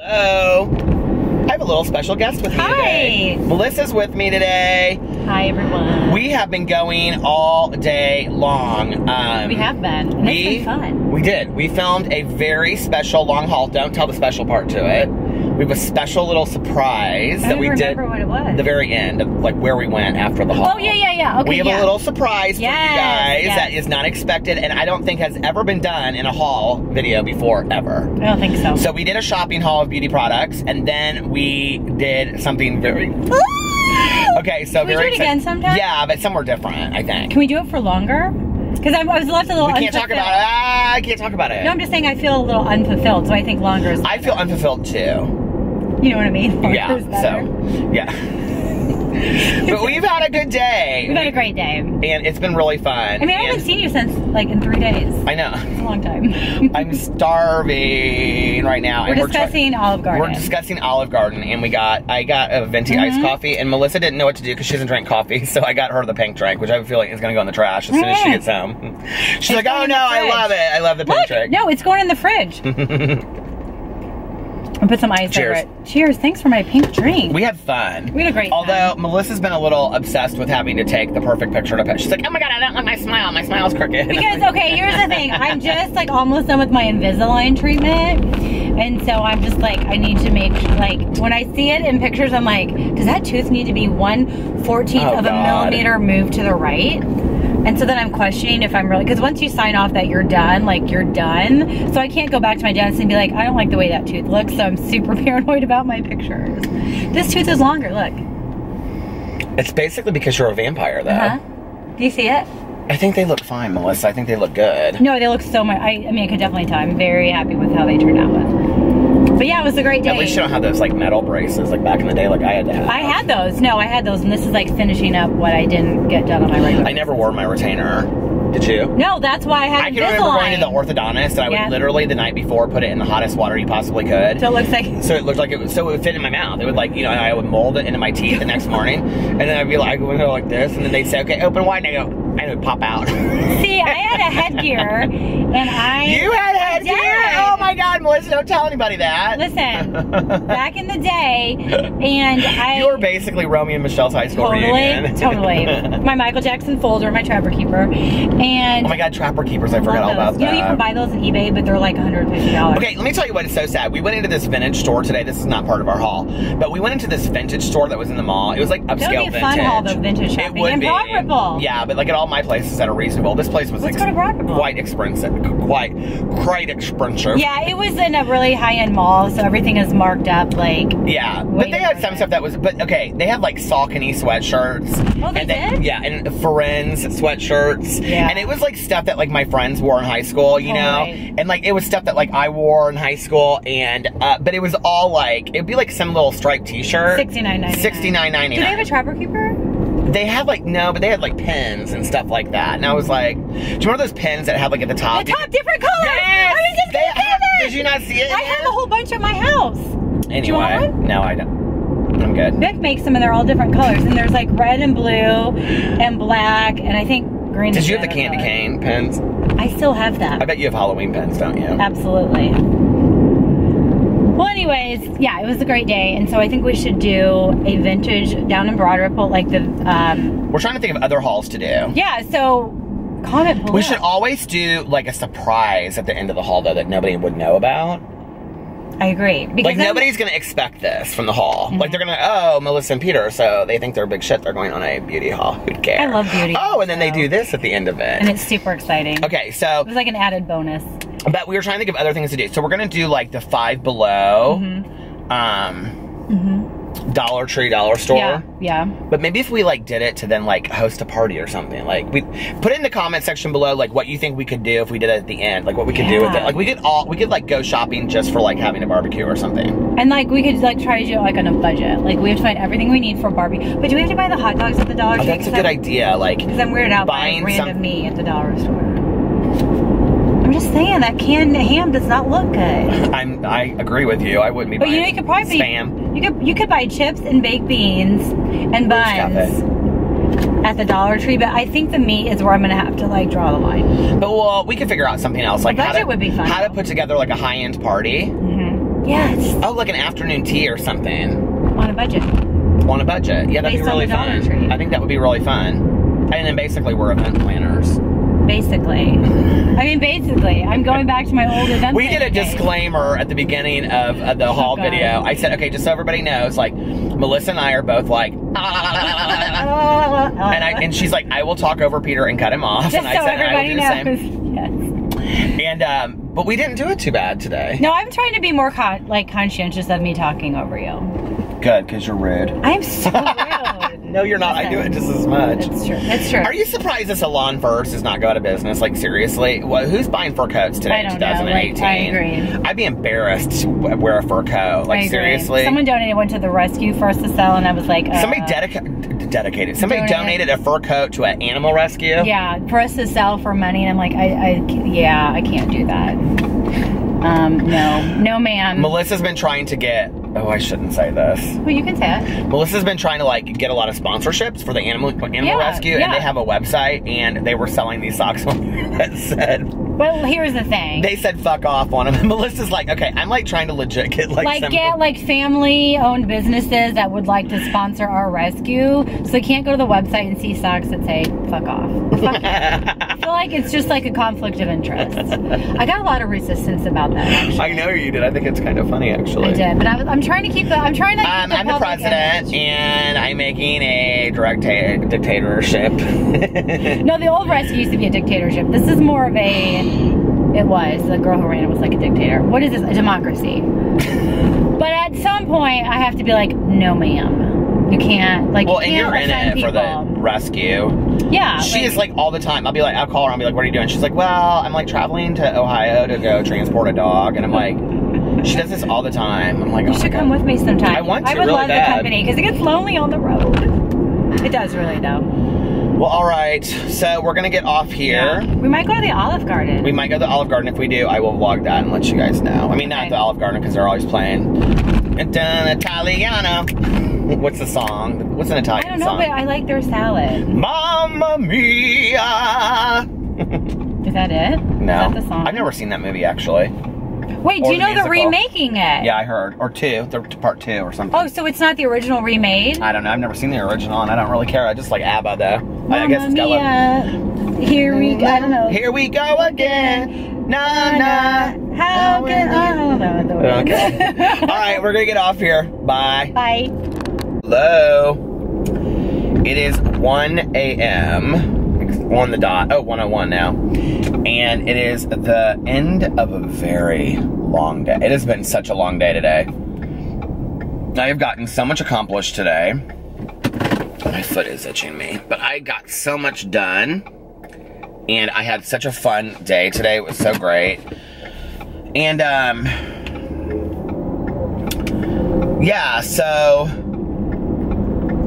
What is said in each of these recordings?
Hello. I have a little special guest with me today. Melissa's with me today. Hi, everyone. We have been going all day long. We have been. And it's been fun. We did. We filmed a very special long haul. Don't tell the special part to it. We have a special little surprise that we did what it was. At the very end of like where we went after the haul. Oh, yeah, yeah, yeah. Okay, we have a little surprise for you guys that is not expected and I don't think has ever been done in a haul video before ever. I don't think so. So we did a shopping haul of beauty products and then we did something very... Okay, so can we do it again sometime? Yeah, but somewhere different, I think. Can we do it for longer? Because I was left a little unfulfilled. We can't talk about it. I can't talk about it. No, I'm just saying I feel a little unfulfilled, so I think longer is better. I feel unfulfilled too. You know what I mean? Yeah, so, yeah. But we've had a good day. We've had a great day. And it's been really fun. I mean, I haven't seen you since, like, in 3 days. I know. It's a long time. I'm starving right now. We're discussing Olive Garden. We're discussing Olive Garden, and I got a venti iced coffee, and Melissa didn't know what to do because she doesn't drink coffee, so I got her the pink drink, which I feel like is going to go in the trash as soon as she gets home. She's like, oh, no, I love it. I love the pink drink. No, it's going in the fridge. And put some ice over it. Cheers. Thanks for my pink drink. We had fun. We had a great time. Although, Melissa's been a little obsessed with having to take the perfect picture to put. She's like, oh my God, I don't like my smile. My smile's crooked. Because, okay, here's the thing. I'm just, like, almost done with my Invisalign treatment. And so I'm just like, I need to make, like, when I see it in pictures, I'm like, does that tooth need to be 1/14th of a millimeter moved to the right? And so then I'm questioning if I'm really, because once you sign off that you're done, like you're done. So I can't go back to my dentist and be like, I don't like the way that tooth looks, so I'm super paranoid about my pictures. This tooth is longer, look. It's basically because you're a vampire, though. Do you see it? I think they look fine, Melissa. I think they look good. No, they look so much, I mean, I could definitely tell. I'm very happy with how they turned out But yeah, it was a great day. At least you don't have those like metal braces like back in the day like I had to have. I had those. No, I had those and this is like finishing up what I didn't get done on my regular. I never wore my retainer. Did you? No, that's why I had Invisalign. I can remember going to the orthodontist and I would literally the night before put it in the hottest water you possibly could. So it looks like... So it looked like it was... So it would fit in my mouth. It would like, you know, and I would mold it into my teeth the next morning. And then I'd be like, I would go like this and then they'd say, okay, open wide. And I go... And it would pop out. See, I had a headgear and I... You had headgear? Oh my God, Melissa, don't tell anybody that. Listen, back in the day and I... You were basically Romy and Michele's High School Reunion. Totally. My Michael Jackson folder, my Trapper Keeper. And... Oh my God, Trapper Keepers, I forgot all about that. You know, you can buy those on eBay, but they're like $150. Okay, let me tell you what is so sad. We went into this vintage store today. This is not part of our haul, but we went into this vintage store that was in the mall. It was like upscale vintage. It would be a fun haul, though, vintage shopping. It would be. Yeah, but like it all my places that are reasonable. This place was quite expensive. Quite expensive. Yeah, it was in a really high-end mall, so everything is marked up like. Yeah, but they had some stuff that was. But okay, they had like Saucony sweatshirts. Oh, they did? Yeah, and Ferenz sweatshirts. Yeah. And it was like stuff that like my friends wore in high school, you know, and like it was stuff that like I wore in high school, and but it was all like it'd be like some little striped T-shirt. $69.99. $69.99. Do they have a Trapper Keeper? They had like, no, but they had like pins and stuff like that. And I was like, do you remember those pins that have like at the top? The top different colors! Yes! I was just gonna say that! Did you not see it? I have a whole bunch at my house. Anyway, do you want one? No, I don't. I'm good. Vic makes them and they're all different colors. And there's like red and blue and black and I think green. Did you have the candy cane pins? I still have that. I bet you have Halloween pins, don't you? Absolutely. Well, anyways, yeah, it was a great day, and so I think we should do a vintage down in Broad Ripple, like the. We're trying to think of other hauls to do. Yeah, so comment below. We should always do like a surprise at the end of the haul, though, that nobody would know about. I agree. Because like, nobody's going to expect this from the haul. Like, they're going to, oh, Melissa and Peter, so they think they're big shit. They're going on a beauty haul. Who'd care? I love beauty. Oh, and then they do this at the end of it. And it's super exciting. Okay, so. It was like an added bonus. But we were trying to think of other things to do. So we're going to do, like, the Five Below. Dollar Tree, Dollar Store. Yeah, yeah. But maybe if we like did it to then like host a party or something. Like we put it in the comment section below like what you think we could do if we did it at the end. Like what we could do with it. Like we could like go shopping just for like having a barbecue or something. And like we could like try to do it like on a budget. Like we have to find everything we need for barbecue. But do we have to buy the hot dogs at the Dollar Tree? That's a good idea. Like because I'm weirded out buying random meat at the Dollar Store. I'm just saying that canned ham does not look good. I agree with you. I wouldn't be buying you could probably spam. You could buy chips and baked beans and buns at the Dollar Tree, but I think the meat is where I'm gonna have to like draw the line. But well, we could figure out something else like how to put together like a high-end party. Yes. Oh, like an afternoon tea or something. On a budget. On a budget. Yeah, that'd be really fun. I think that would be really fun. And then basically we're event planners. Basically. I mean, basically. I'm going back to my old event. We did a disclaimer at the beginning of the haul video. I said, okay, just so everybody knows, like, Melissa and I are both like, and she's like, I will talk over Peter and cut him off. Just and I so said, everybody I will do knows. The same. Yes. And, but we didn't do it too bad today. No, I'm trying to be more conscientious of me talking over you. Good, because you're rude. I am so rude. No, you're not. I do it just as much. That's true. That's true. Are you surprised this salon first does not go out of business? Like, seriously? Well, who's buying fur coats today in 2018? Like, I agree. I'd be embarrassed to wear a fur coat. Like, seriously? Someone donated one to the rescue for us to sell, and I was like, somebody dedicated. Somebody donated a fur coat to an animal rescue? Yeah, for us to sell for money, and I'm like, I can't do that. No ma'am. Melissa's been trying to get, oh, I shouldn't say this. Well, you can say it. Melissa's been trying to, like, get a lot of sponsorships for the animal rescue, and they have a website, and they were selling these socks that said... Well, here's the thing. They said, fuck off on them, and Melissa's like, okay, I'm, like, trying to legit get, like... Like, get, like, family-owned businesses that would like to sponsor our rescue, so they can't go to the website and see socks that say, fuck off. Fuck you. I feel like it's just, like, a conflict of interest. I got a lot of resistance about that, actually. I know you did. I think it's kind of funny, actually. I did, but I'm trying to keep the... I'm trying to keep the I'm the president, image. And I'm making a direct dictatorship. No, the old rescue used to be a dictatorship. This is more of a... It was. The girl who ran it was like a dictator. What is this? A democracy. But at some point, I have to be like, no, ma'am. You can't... Like, well, you can't and you're in it people. For the rescue. Yeah. She is like all the time. I'll be like, I'll call her. I'll be like, what are you doing? She's like, well, I'm like traveling to Ohio to go transport a dog. And I'm like, she does this all the time. I'm like, oh, you should come with me sometime. I want to really bad. I would love the company because it gets lonely on the road. It does really though. Well, all right, so we're gonna get off here. Yeah. We might go to the Olive Garden. We might go to the Olive Garden. If we do, I will vlog that and let you guys know. I mean, not the Olive Garden because they're always playing Italiano. What's the song? What's an Italian song? I don't know, but I like their salad. Mamma Mia! Is that it? No. Is that the song? I've never seen that movie, actually. Wait, do you know they're remaking it? Yeah, I heard. Or part two or something. Oh, so it's not the original remade? I don't know. I've never seen the original, and I don't really care. I just like ABBA, though. Mamma I guess it's Mia, here we go. I don't know. Here we go again. Na-na. How can I... don't know the words. Okay. All right, we're going to get off here. Bye. Bye. Hello. It is 1 a.m. on the dot. Oh, 1:01 now. And it is the end of a very long day. It has been such a long day today. I have gotten so much accomplished today. My foot is itching me. But I got so much done. And I had such a fun day today. It was so great. And, yeah, so...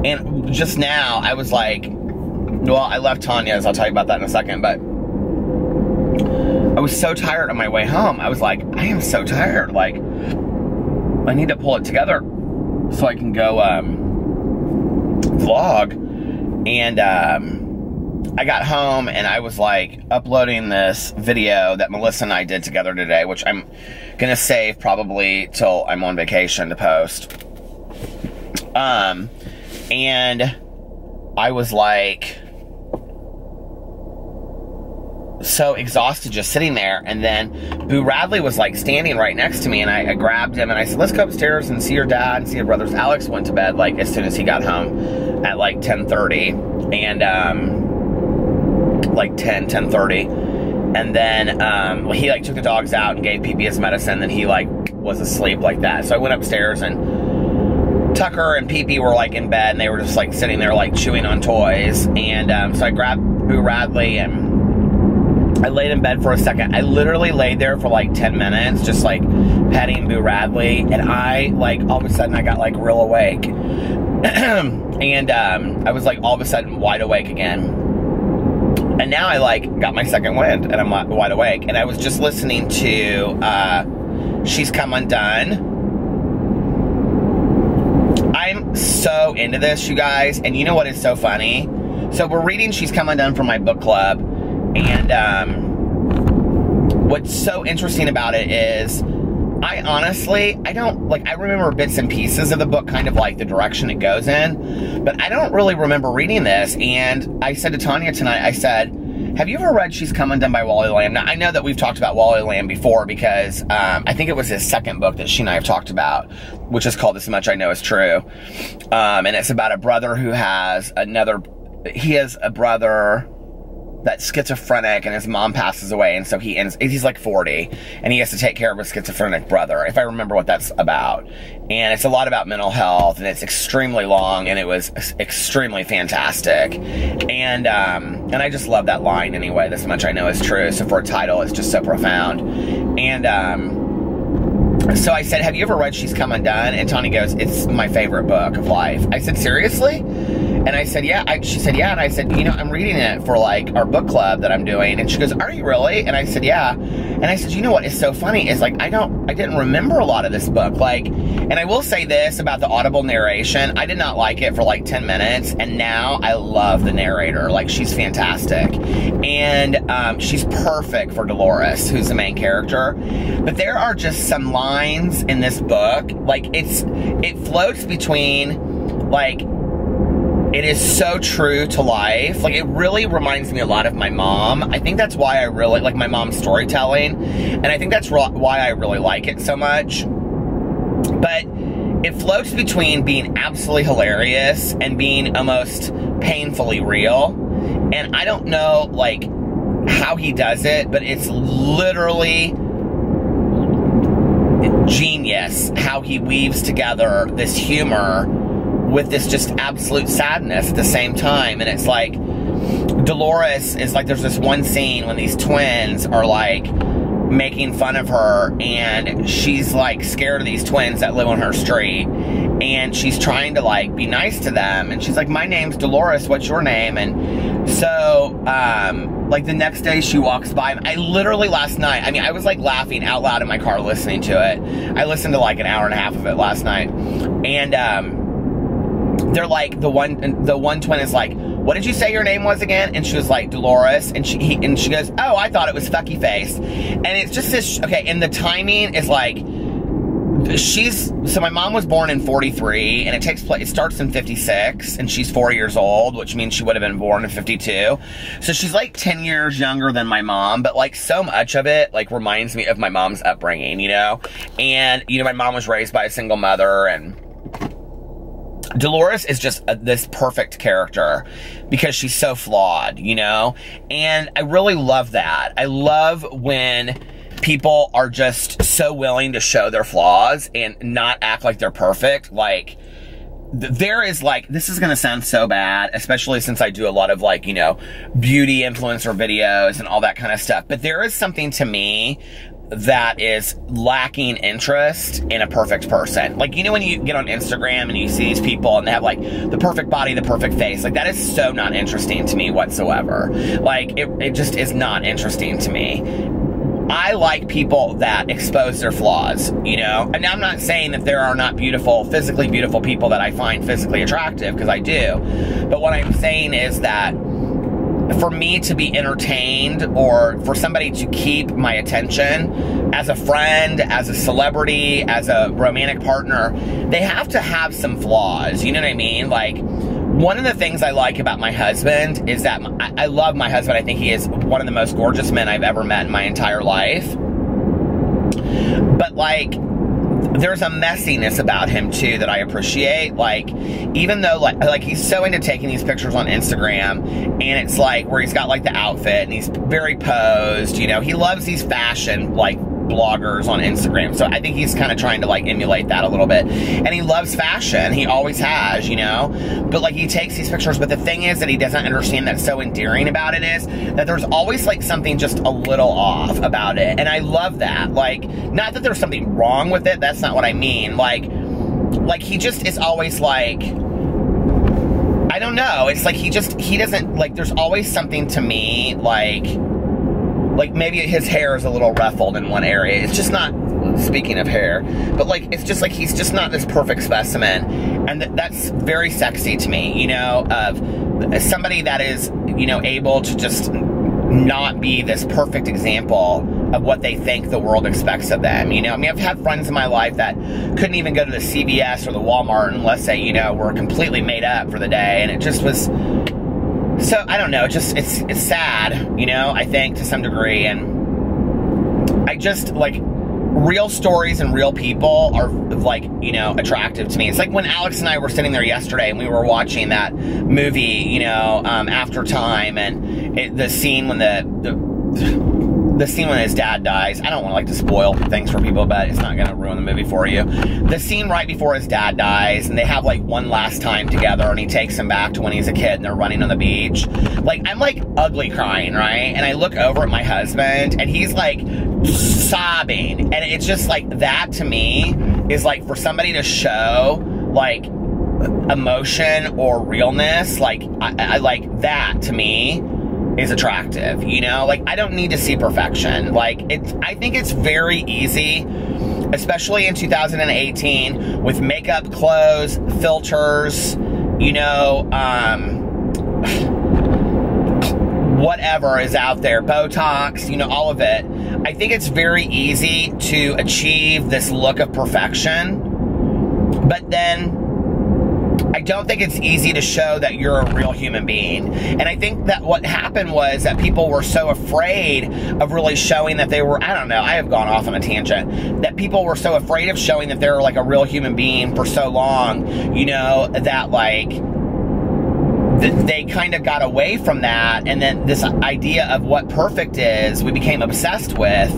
And just now, I was like, well, I left Tanya's. I'll tell you about that in a second. But I was so tired on my way home. I was like, I am so tired. Like, I need to pull it together so I can go vlog. And I got home, and I was like uploading this video that Melissa and I did together today, which I'm going to save probably till I'm on vacation to post. And I was like so exhausted just sitting there. And then Boo Radley was like standing right next to me, and I grabbed him and I said, let's go upstairs and see your dad and see your brothers. Alex went to bed like as soon as he got home at like 10:30 and like 10:30. And then he like took the dogs out and gave Pee-Pee his medicine. Then he like was asleep like that. So I went upstairs, and Tucker and Pee-Pee were like in bed, and they were just like sitting there like chewing on toys. And so I grabbed Boo Radley and I laid in bed for a second. I literally laid there for like 10 minutes just like petting Boo Radley, and I like all of a sudden I got like real awake. And I was like all of a sudden wide awake again. And now I like got my second wind and I'm wide awake. And I was just listening to She's Come Undone. I'm so into this, you guys, and you know what is so funny? So we're reading She's Come Undone from my book club, and what's so interesting about it is I honestly, I don't, like, I remember bits and pieces of the book, kind of like the direction it goes in, but I don't really remember reading this. And I said to Tanya tonight, I said, have you ever read She's Come Undone by Wally Lamb? Now, I know that we've talked about Wally Lamb before because I think it was his second book that she and I have talked about, which is called This Much I Know Is True. And it's about a brother who has another, he has a brother that's schizophrenic and his mom passes away, and so he ends, he's like 40 and he has to take care of his schizophrenic brother, if I remember what that's about. And it's a lot about mental health, and it's extremely long, and it was extremely fantastic. And I just love that line anyway, This Much I Know Is True. So for a title, it's just so profound. And so I said, have you ever read She's Come Undone? And Tony goes, it's my favorite book of life. I said, seriously? And I said, yeah. She said, yeah. And I said, you know, I'm reading it for, like, our book club that I'm doing. And she goes, are you really? And I said, yeah. And I said, you know what is so funny is, like, I didn't remember a lot of this book. Like, and I will say this about the audible narration. I did not like it for, like, 10 minutes. And now I love the narrator. Like, she's fantastic. And she's perfect for Dolores, who's the main character. But there are just some lines in this book. Like, it floats between, like, it is so true to life. Like, it really reminds me a lot of my mom. I think that's why I really like my mom's storytelling. And I think that's why I really like it so much. But it floats between being absolutely hilarious and being almost painfully real. And I don't know, like, how he does it, but it's literally genius how he weaves together this humor with this just absolute sadness at the same time. And it's like, Dolores is like, there's this one scene when these twins are, like, making fun of her, and she's, like, scared of these twins that live on her street, and she's trying to, like, be nice to them, and she's like, my name's Dolores, what's your name? And so, like, the next day she walks by, I literally last night, I mean, I was, like, laughing out loud in my car listening to it. I listened to, like, an hour and a half of it last night. And they're like, the one twin is like, what did you say your name was again? And she was like, Dolores. And she goes, oh, I thought it was Fucky Face. And it's just this, okay, and the timing is like, so my mom was born in 43, and it starts in 56, and she's 4 years old, which means she would have been born in 52. So she's like 10 years younger than my mom, but, like, so much of it, like, reminds me of my mom's upbringing, you know? And, you know, my mom was raised by a single mother, and Dolores is just this perfect character because she's so flawed, you know? And I really love that. I love when people are just so willing to show their flaws and not act like they're perfect. Like, there is, like, this is going to sound so bad, especially since I do a lot of, like, you know, beauty influencer videos and all that kind of stuff. But there is something to me that is lacking interest in a perfect person. Like, you know, when you get on Instagram and you see these people and they have, like, the perfect body, the perfect face, like, that is so not interesting to me whatsoever. Like, it just is not interesting to me. I like people that expose their flaws, you know? And I'm not saying that there are not beautiful, physically beautiful people that I find physically attractive, because I do. But what I'm saying is that for me to be entertained, or for somebody to keep my attention as a friend, as a celebrity, as a romantic partner, they have to have some flaws. You know what I mean? Like, one of the things I like about my husband is that I love my husband. I think he is one of the most gorgeous men I've ever met in my entire life. But, like, there's a messiness about him, too, that I appreciate. Like, even though, like he's so into taking these pictures on Instagram, and it's, like, where he's got, like, the outfit, and he's very posed, you know. He loves these fashion, like, bloggers on Instagram. So I think he's kind of trying to, like, emulate that a little bit. And he loves fashion. He always has, you know. But, like, he takes these pictures. But the thing is that he doesn't understand that's so endearing about it is that there's always, like, something just a little off about it. And I love that. Like, not that there's something wrong with it. That's not what I mean. Like he just is always, like, I don't know. It's like he doesn't, like, there's always something to me, like maybe his hair is a little ruffled in one area. It's just not, speaking of hair, but, like, it's just like he's just not this perfect specimen. And that's very sexy to me, you know, of somebody that is, you know, able to just not be this perfect example of what they think the world expects of them. You know, I mean, I've had friends in my life that couldn't even go to the CVS or the Walmart unless they, you know, were completely made up for the day, and it just was. So I don't know. It's sad, you know. I think to some degree, and I just like. Real stories and real people are, like, you know, attractive to me. It's like when Alex and I were sitting there yesterday and we were watching that movie, you know, After Time, and the scene when the scene when his dad dies. I don't want to, like, to spoil things for people, but it's not going to ruin the movie for you. The scene right before his dad dies, and they have, like, one last time together, and he takes him back to when he's a kid, and they're running on the beach. Like, I'm, like, ugly crying, right? And I look over at my husband, and he's, like, sobbing. And it's just, like, that to me is, like, for somebody to show, like, emotion or realness, like, I like, that to me is attractive, you know? Like, I don't need to see perfection. Like, I think it's very easy, especially in 2018, with makeup, clothes, filters, you know, whatever is out there, Botox, you know, all of it. I think it's very easy to achieve this look of perfection, but then I don't think it's easy to show that you're a real human being. And I think that what happened was that people were so afraid of really showing that they were, I don't know, I have gone off on a tangent, that people were so afraid of showing that they were like a real human being for so long, you know, that like, they kind of got away from that. And then this idea of what perfect is, we became obsessed with.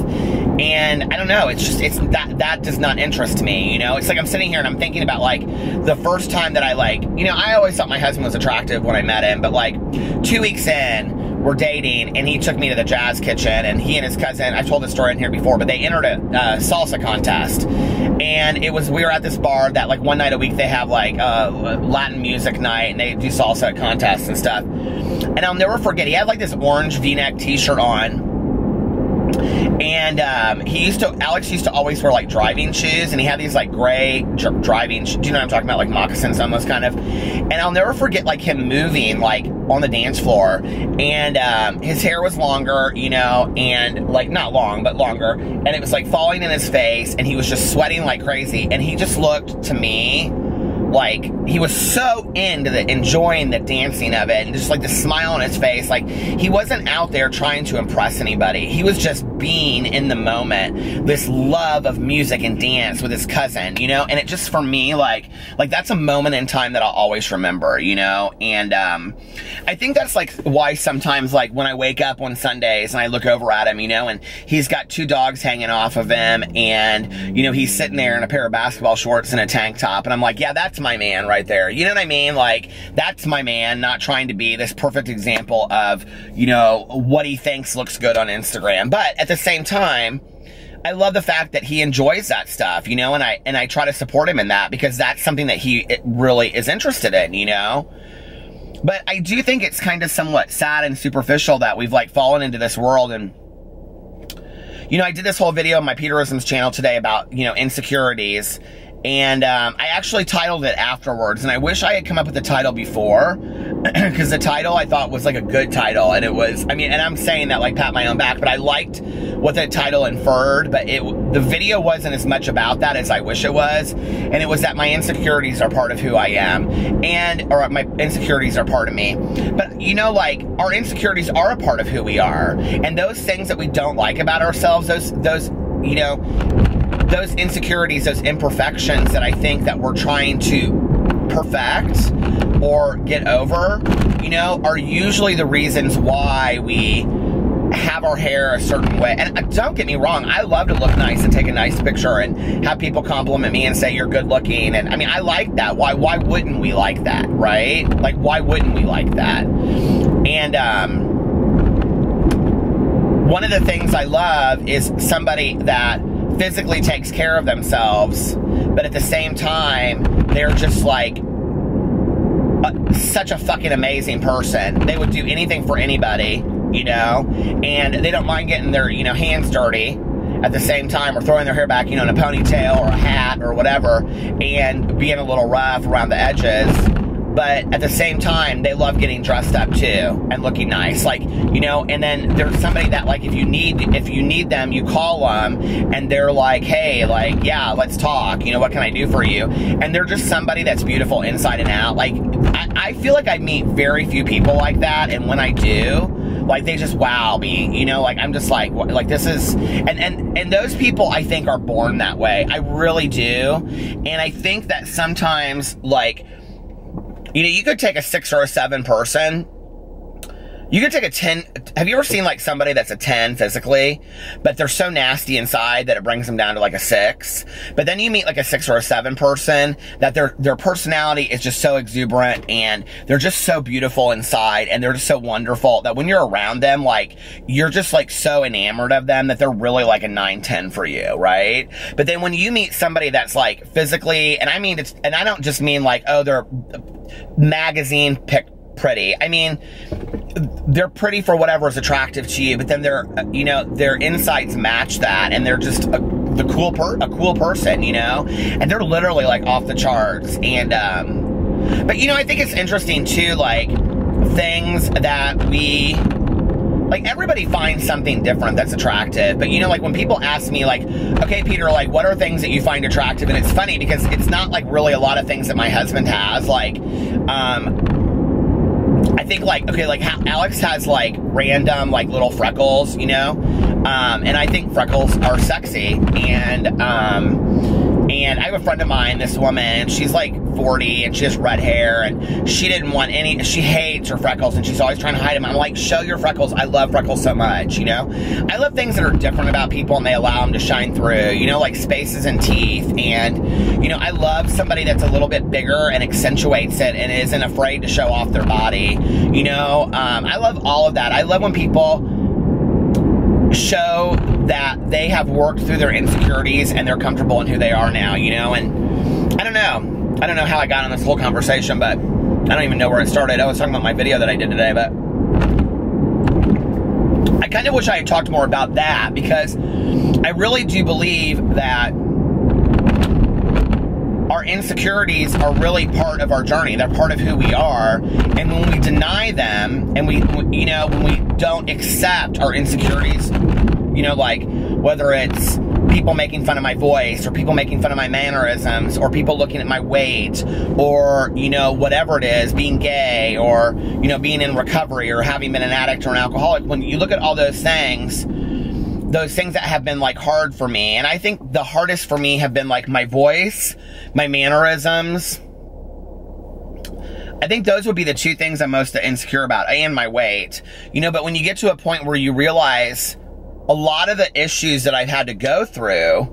And I don't know, it's just, it's that does not interest me, you know? It's like I'm sitting here and I'm thinking about, like, the first time that I, like, you know, I always thought my husband was attractive when I met him, but, like, 2 weeks in, we're dating, and he took me to the Jazz Kitchen, and he and his cousin, I've told this story in here before, but they entered a salsa contest. And it was, we were at this bar that, like, one night a week they have, like, Latin music night, and they do salsa contests and stuff. And I'll never forget, he had, like, this orange V-neck t-shirt on. And Alex used to always wear, like, driving shoes, and he had these, like, gray driving shoes. Do you know what I'm talking about? Like, moccasins almost, kind of. And I'll never forget, like, him moving, like, on the dance floor. And his hair was longer, you know, and, like, not long, but longer. And it was, like, falling in his face, and he was just sweating like crazy. And he just looked, to me, like, he was so enjoying the dancing of it, and just, like, the smile on his face. Like, he wasn't out there trying to impress anybody. He was just being in the moment, this love of music and dance with his cousin, you know? And it just, for me, like that's a moment in time that I'll always remember, you know? And I think that's, like, why sometimes, like, when I wake up on Sundays and I look over at him, you know, and he's got two dogs hanging off of him, and, you know, he's sitting there in a pair of basketball shorts and a tank top, and I'm like, yeah, that's my man right there. You know what I mean? Like, that's my man, not trying to be this perfect example of, you know, what he thinks looks good on Instagram. But at the same time, I love the fact that he enjoys that stuff, you know, and I try to support him in that, because that's something that he really is interested in, you know? But I do think it's kind of somewhat sad and superficial that we've, like, fallen into this world. And, you know, I did this whole video on my Peterisms channel today about, you know, insecurities. And I actually titled it afterwards, and I wish I had come up with the title before, because the title I thought was, like, a good title, and it was, I mean, and I'm saying that, like, pat my own back, but I liked what the title inferred, but the video wasn't as much about that as I wish it was, and it was that my insecurities are part of who I am, or my insecurities are part of me. But, you know, like, our insecurities are a part of who we are, and those things that we don't like about ourselves, those you know, those insecurities, those imperfections that I think that we're trying to perfect or get over, you know, are usually the reasons why we have our hair a certain way. And don't get me wrong, I love to look nice and take a nice picture and have people compliment me and say you're good looking. And I mean, I like that. Why wouldn't we like that, right? Like, why wouldn't we like that? And one of the things I love is somebody that physically takes care of themselves, but at the same time, they're just, like, such a fucking amazing person. They would do anything for anybody, you know, and they don't mind getting their, you know, hands dirty at the same time, or throwing their hair back, you know, in a ponytail or a hat or whatever, and being a little rough around the edges. But at the same time, they love getting dressed up too and looking nice. Like, you know, and then there's somebody that, like, if you need them, you call them and they're like, hey, like, yeah, let's talk. You know, what can I do for you? And they're just somebody that's beautiful inside and out. Like, I feel like I meet very few people like that. And when I do, like, they just wow me, you know, like, I'm just like, this is, and those people, I think, are born that way. I really do. And I think that sometimes, like, you know, you could take a 6 or a 7 person. You could take a 10. Have you ever seen, like, somebody that's a 10 physically, but they're so nasty inside that it brings them down to, like, a 6? But then you meet, like, a 6 or a 7 person that their personality is just so exuberant, and they're just so beautiful inside, and they're just so wonderful that when you're around them, like, you're just, like, so enamored of them that they're really, like, a 9, 10 for you, right? But then when you meet somebody that's, like, physically, and I mean, it's, and I don't just mean, like, oh, they're magazine picked pretty. I mean, they're pretty for whatever is attractive to you, but then they're, you know, their insides match that, and they're just a cool person, you know, and they're literally, like, off the charts. And but, you know, I think it's interesting too, like, things that we, like, everybody finds something different that's attractive. But, you know, like, when people ask me, like, okay, Peter, like, what are things that you find attractive? And it's funny because it's not, like, really a lot of things that my husband has. Like, I think, like, okay, like, Alex has, like, random, like, little freckles, you know? And I think freckles are sexy. And I have a friend of mine, this woman, she's, like, 40, and she has red hair, and she didn't want any, she hates her freckles, and she's always trying to hide them. I'm like, show your freckles. I love freckles so much, you know? I love things that are different about people, and they allow them to shine through, you know, like spaces and teeth. And, you know, I love somebody that's a little bit bigger and accentuates it and isn't afraid to show off their body, you know? I love all of that. I love when people show that they have worked through their insecurities and they're comfortable in who they are now, you know? And I don't know how I got on this whole conversation, but I don't even know where it started. I was talking about my video that I did today, but I kind of wish I had talked more about that, because I really do believe that our insecurities are really part of our journey. They're part of who we are. And when we deny them, and when we don't accept our insecurities, you know, like, whether it's people making fun of my voice, or people making fun of my mannerisms, or people looking at my weight, or, you know, whatever it is, being gay, or, you know, being in recovery, or having been an addict or an alcoholic, when you look at all those things that have been, like, hard for me. And I think the hardest for me have been, like, my voice, my mannerisms. I think those would be the 2 things I'm most insecure about, and my weight. You know, but when you get to a point where you realize a lot of the issues that I've had to go through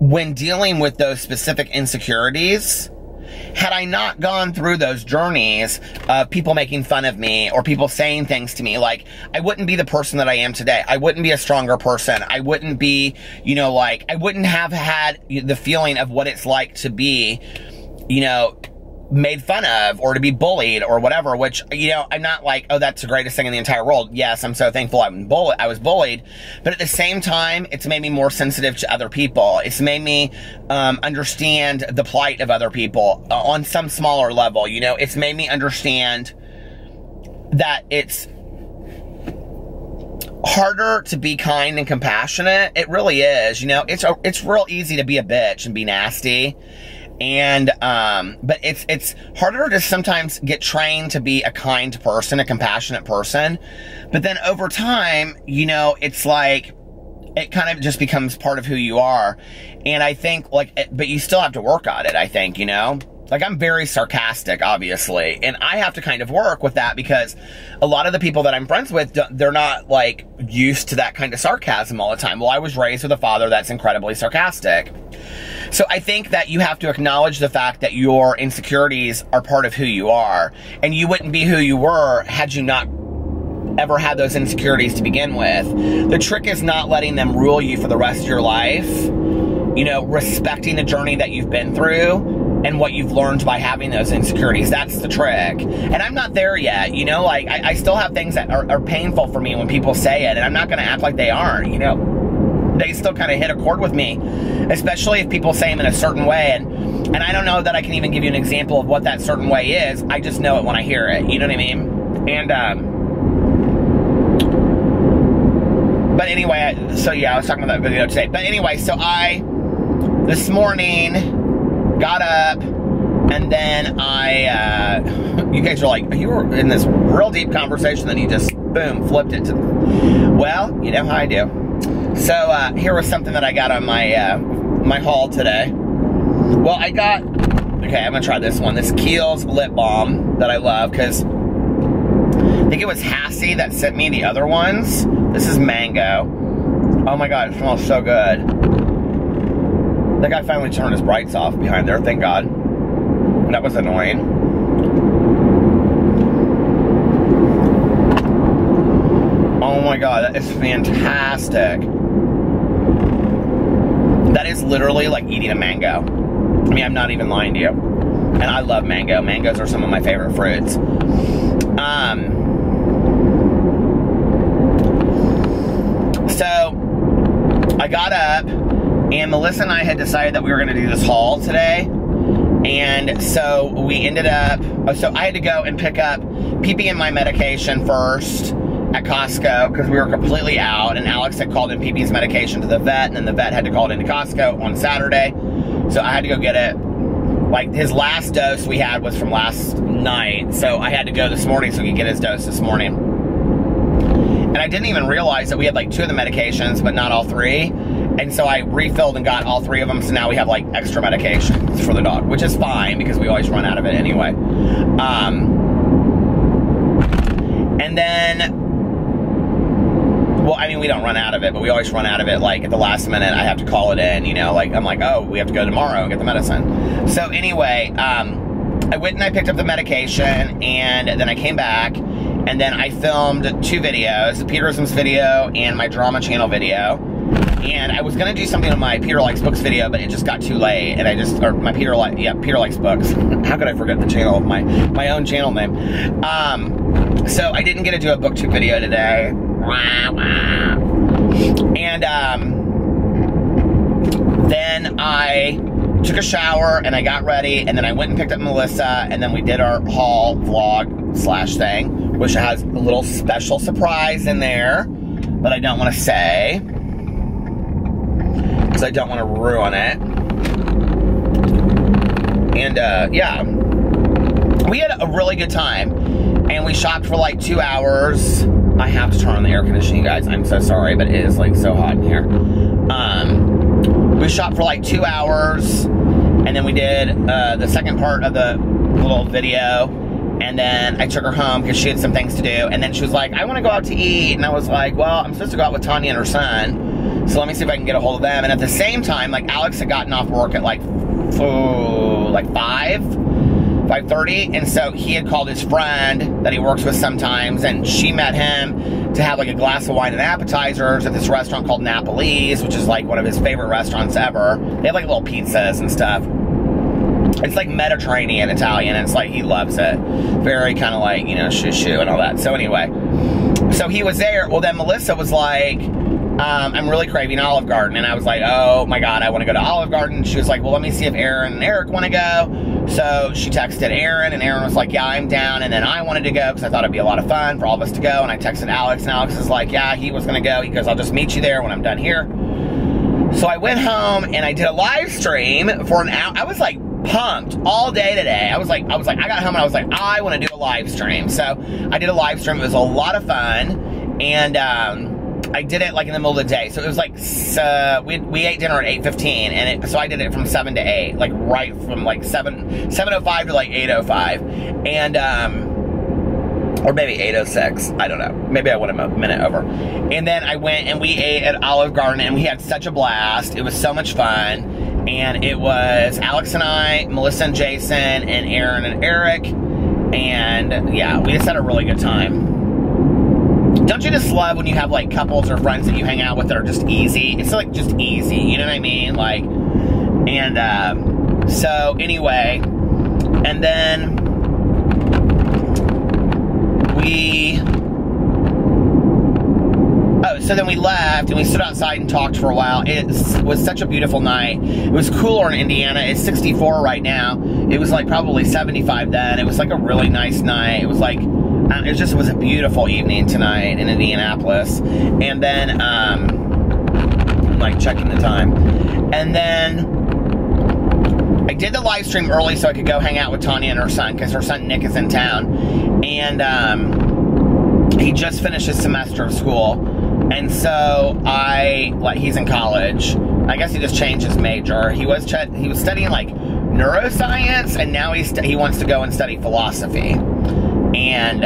when dealing with those specific insecurities, had I not gone through those journeys of people making fun of me or people saying things to me, like, I wouldn't be the person that I am today. I wouldn't be a stronger person. I wouldn't be, you know, like, I wouldn't have had the feeling of what it's like to be, you know, made fun of or to be bullied or whatever, which, you know, I'm not like, oh, that's the greatest thing in the entire world. Yes, I'm so thankful I was bullied, but at the same time, it's made me more sensitive to other people. It's made me understand the plight of other people on some smaller level, you know? It's made me understand that it's harder to be kind and compassionate. It really is, you know? It's real easy to be a bitch and be nasty. And, but it's harder to sometimes get trained to be a kind person, a compassionate person. But then over time, you know, it's like, it kind of just becomes part of who you are. And I think, like, but you still have to work on it, I think, you know? Like, I'm very sarcastic, obviously. And I have to kind of work with that, because a lot of the people that I'm friends with, they're not, like, used to that kind of sarcasm all the time. Well, I was raised with a father that's incredibly sarcastic. So I think that you have to acknowledge the fact that your insecurities are part of who you are. And you wouldn't be who you were had you not ever had those insecurities to begin with. The trick is not letting them rule you for the rest of your life. You know, respecting the journey that you've been through and what you've learned by having those insecurities. That's the trick. And I'm not there yet, you know? Like, I still have things that are painful for me when people say it, and I'm not gonna act like they aren't, you know? They still kind of hit a chord with me, especially if people say them in a certain way. And And I don't know that I can even give you an example of what that certain way is. I just know it when I hear it. You know what I mean? And, but anyway, so yeah, I was talking about that video today. But anyway, so I, this morning, got up, and then I, you guys are like, you were in this real deep conversation, then you just, boom, flipped it to, well, you know how I do. So, here was something that I got on my, my haul today. Well, I got, okay, I'm gonna try this one. This Kiehl's lip balm that I love, because I think it was Hassie that sent me the other ones. This is mango. Oh my God, it smells so good. I think I finally turned his brights off behind there, thank God. That was annoying. Oh my God, that is fantastic. That is literally like eating a mango. I mean, I'm not even lying to you. And I love mango. Mangoes are some of my favorite fruits. So, I got up, and Melissa and I had decided that we were going to do this haul today. And so, we ended up... So, I had to go and pick up Pee-Pee and my medication first at Costco, because we were completely out. And Alex had called in Pee-Pee's medication to the vet, and then the vet had to call it into Costco on Saturday. So I had to go get it. Like, his last dose we had was from last night, so I had to go this morning so we could get his dose this morning. And I didn't even realize that we had like 2 of the medications, but not all 3. And so I refilled and got all 3 of them, so now we have like extra medications for the dog, which is fine because we always run out of it anyway. And then... Well, I mean, we don't run out of it, but we always run out of it, like, at the last minute. I have to call it in, you know, like, I'm like, oh, we have to go tomorrow and get the medicine. So, anyway, I went and I picked up the medication, and then I came back, and then I filmed 2 videos, the Peterisms video and my drama channel video, and I was going to do something on my Peter Likes Books video, but it just got too late, and I just, or my Peter Likes Books. How could I forget the channel of my own channel name? So, I didn't get to do a BookTube video today. And then I took a shower and I got ready, and then I went and picked up Melissa, and then we did our haul vlog slash thing, which has a little special surprise in there that I don't want to say because I don't want to ruin it. And yeah, we had a really good time, and we shopped for like 2 hours. I have to turn on the air conditioning, you guys. I'm so sorry, but it is, like, so hot in here. We shopped for, like, 2 hours, and then we did the second part of the little video, and then I took her home because she had some things to do, and then she was like, I want to go out to eat, and I was like, well, I'm supposed to go out with Tanya and her son, so let me see if I can get a hold of them. And at the same time, like, Alex had gotten off work at, like, 5:30, and so he had called his friend that he works with sometimes, and she met him to have like a glass of wine and appetizers at this restaurant called Napoli's, which is like one of his favorite restaurants ever. They have like little pizzas and stuff. It's like Mediterranean Italian, and it's like he loves it. Very kind of like, you know, shoo-shoo and all that. So anyway, so he was there. Well, then Melissa was like, I'm really craving Olive Garden. And I was like, oh my God, I want to go to Olive Garden. She was like, well, let me see if Aaron and Eric want to go. So she texted Aaron, and Aaron was like, yeah, I'm down. And then I wanted to go because I thought it'd be a lot of fun for all of us to go. And I texted Alex, and Alex is like, yeah, he was going to go. He goes, I'll just meet you there when I'm done here. So I went home and I did a live stream for an hour. I was like pumped all day today. I was like, I got home and I was like, I want to do a live stream. So I did a live stream. It was a lot of fun. And, I did it like in the middle of the day, so it was like we ate dinner at 8:15, and so I did it from 7 to 8, like right from like 7:05 to like 8:05, and or maybe 8:06. I don't know. Maybe I went a minute over, and then I went and we ate at Olive Garden, and we had such a blast. It was so much fun, and it was Alex and I, Melissa and Jason, and Aaron and Eric, and yeah, we just had a really good time. Don't you just love when you have, like, couples or friends that you hang out with that are just easy? It's, like, just easy. You know what I mean? Like, and, so, anyway, and then we, oh, So then we left and we stood outside and talked for a while. It was such a beautiful night. It was cooler in Indiana. It's 64 right now. It was like probably 75 then. It was like a really nice night. It was like, it just was a beautiful evening tonight in Indianapolis. And then, I'm like checking the time. And then I did the live stream early so I could go hang out with Tanya and her son, because her son Nick is in town. And he just finished his semester of school. And so I, like, he's in college. I guess he just changed his major. He was studying like neuroscience, and now he wants to go and study philosophy. And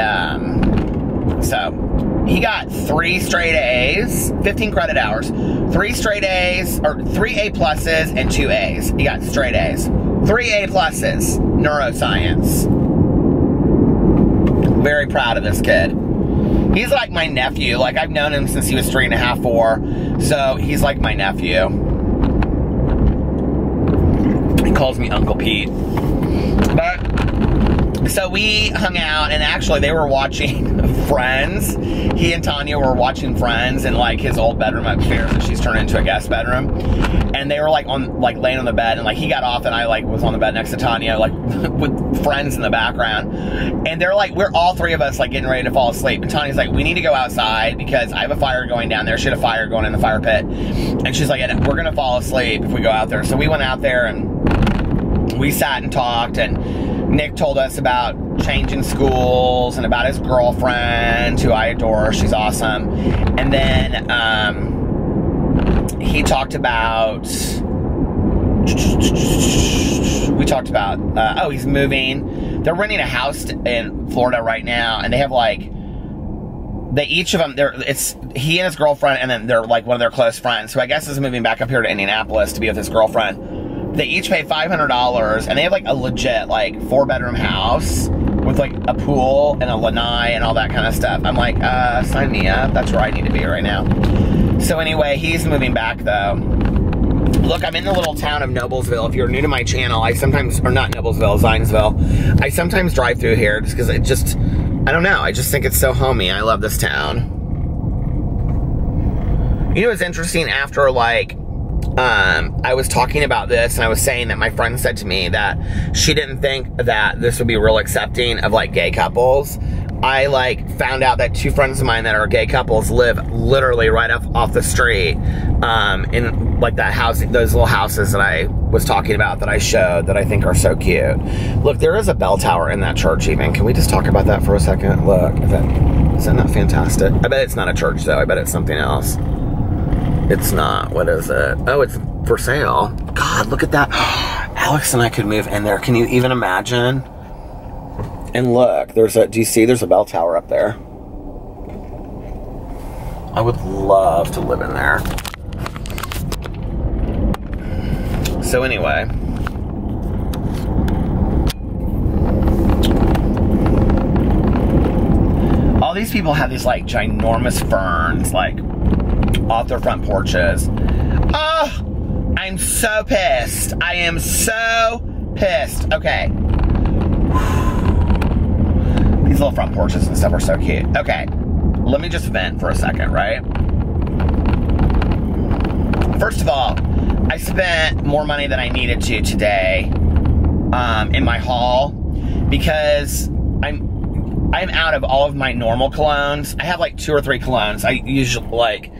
so he got 3 straight A's, 15 credit hours, 3 straight A's, or 3 A+s and 2 A's. He got straight A's, 3 A+s, neuroscience. Very proud of this kid. He's like my nephew. Like, I've known him since he was 3 and a half, 4. So, he's like my nephew. He calls me Uncle Pete. But, so we hung out, and actually they were watching Friends. He and Tanya were watching Friends in like his old bedroom upstairs that she's turned into a guest bedroom. And they were like on, like laying on the bed, and like he got off and I like was on the bed next to Tanya, like with Friends in the background. And they're like, we're all 3 of us like getting ready to fall asleep. And Tanya's like, we need to go outside because I have a fire going down there. She had a fire going in the fire pit. And she's like, we're gonna fall asleep if we go out there. So we went out there and we sat and talked, and Nick told us about changing schools and about his girlfriend, who I adore. She's awesome. And then he talked about, we talked about, oh, he's moving. They're renting a house in Florida right now, and they have like, they each of them, it's he and his girlfriend, and then they're like one of their close friends, who I guess is moving back up here to Indianapolis to be with his girlfriend. They each pay $500, and they have like a legit like 4-bedroom house with like a pool and a lanai and all that kind of stuff. I'm like, sign me up. That's where I need to be right now. So anyway, he's moving back though. Look, I'm in the little town of Noblesville. If you're new to my channel, I sometimes, or not Noblesville, Zionsville. I sometimes drive through here just because it just, I don't know. I just think it's so homey. I love this town. You know, it's interesting after like, I was talking about this, and I was saying that my friend said to me that she didn't think that this would be real accepting of like gay couples. I like found out that 2 friends of mine that are gay couples live literally right off the street, in like that house, those little houses that I was talking about that I showed that I think are so cute. Look, there is a bell tower in that church even. Can we just talk about that for a second? Look, isn't that fantastic? I bet it's not a church though. I bet it's something else. It's not. What is it? Oh, it's for sale. God, look at that. Alex and I could move in there. Can you even imagine? And look, there's a, do you see there's a bell tower up there? I would love to live in there. So anyway. All these people have these like ginormous ferns like off their front porches. Oh, I'm so pissed. I am so pissed. Okay. These little front porches and stuff are so cute. Okay, let me just vent for a second, right? First of all, I spent more money than I needed to today in my haul because I'm out of all of my normal colognes. I have like 2 or 3 colognes. I usually like